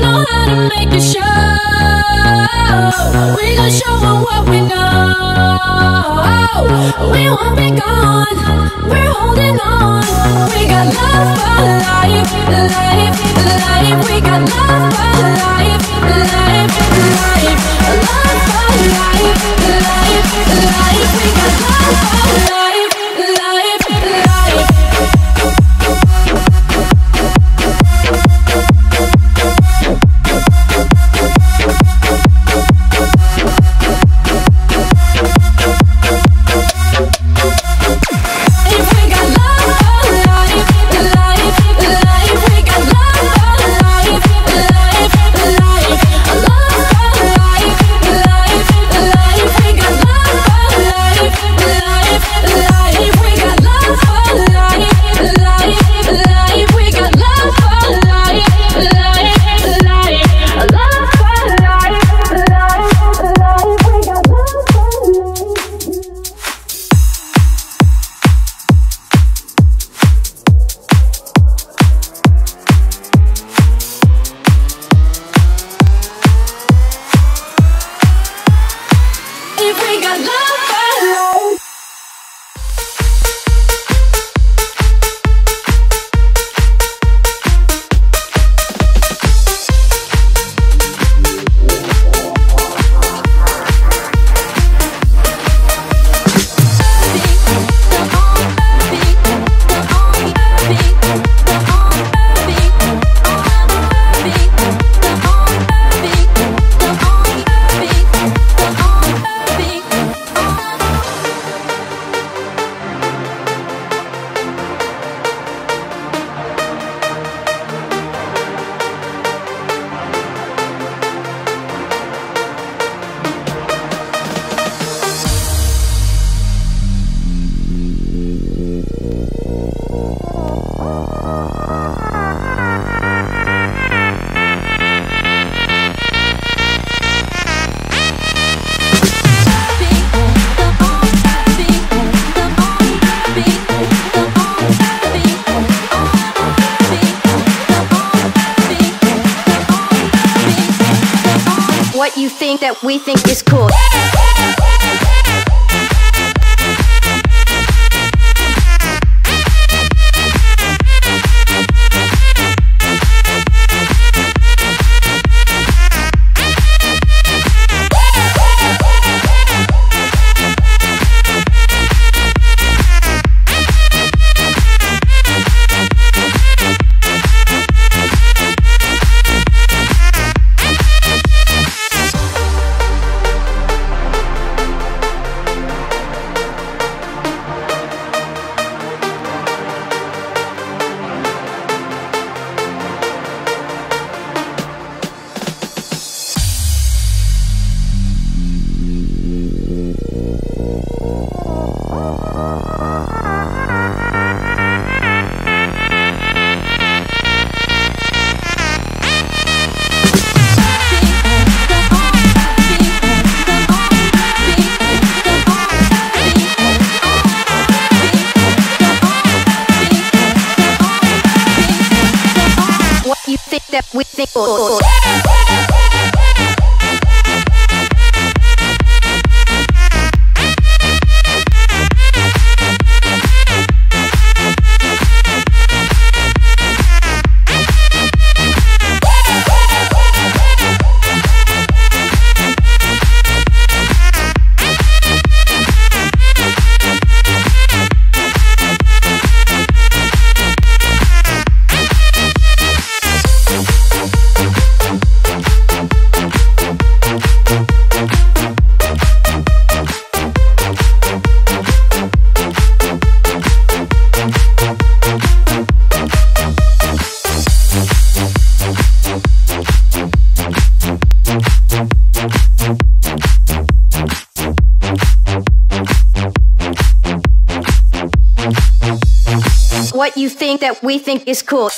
know how to make a show. We gon' show them what we know. We won't be gone, we're holding on. We got love for life, life, life. We got love for life, life, life. Love for life, life, life. We got love for life, life, life. You think that we think is cool. step with me. Oh, oh, oh. What you think that we think is cool.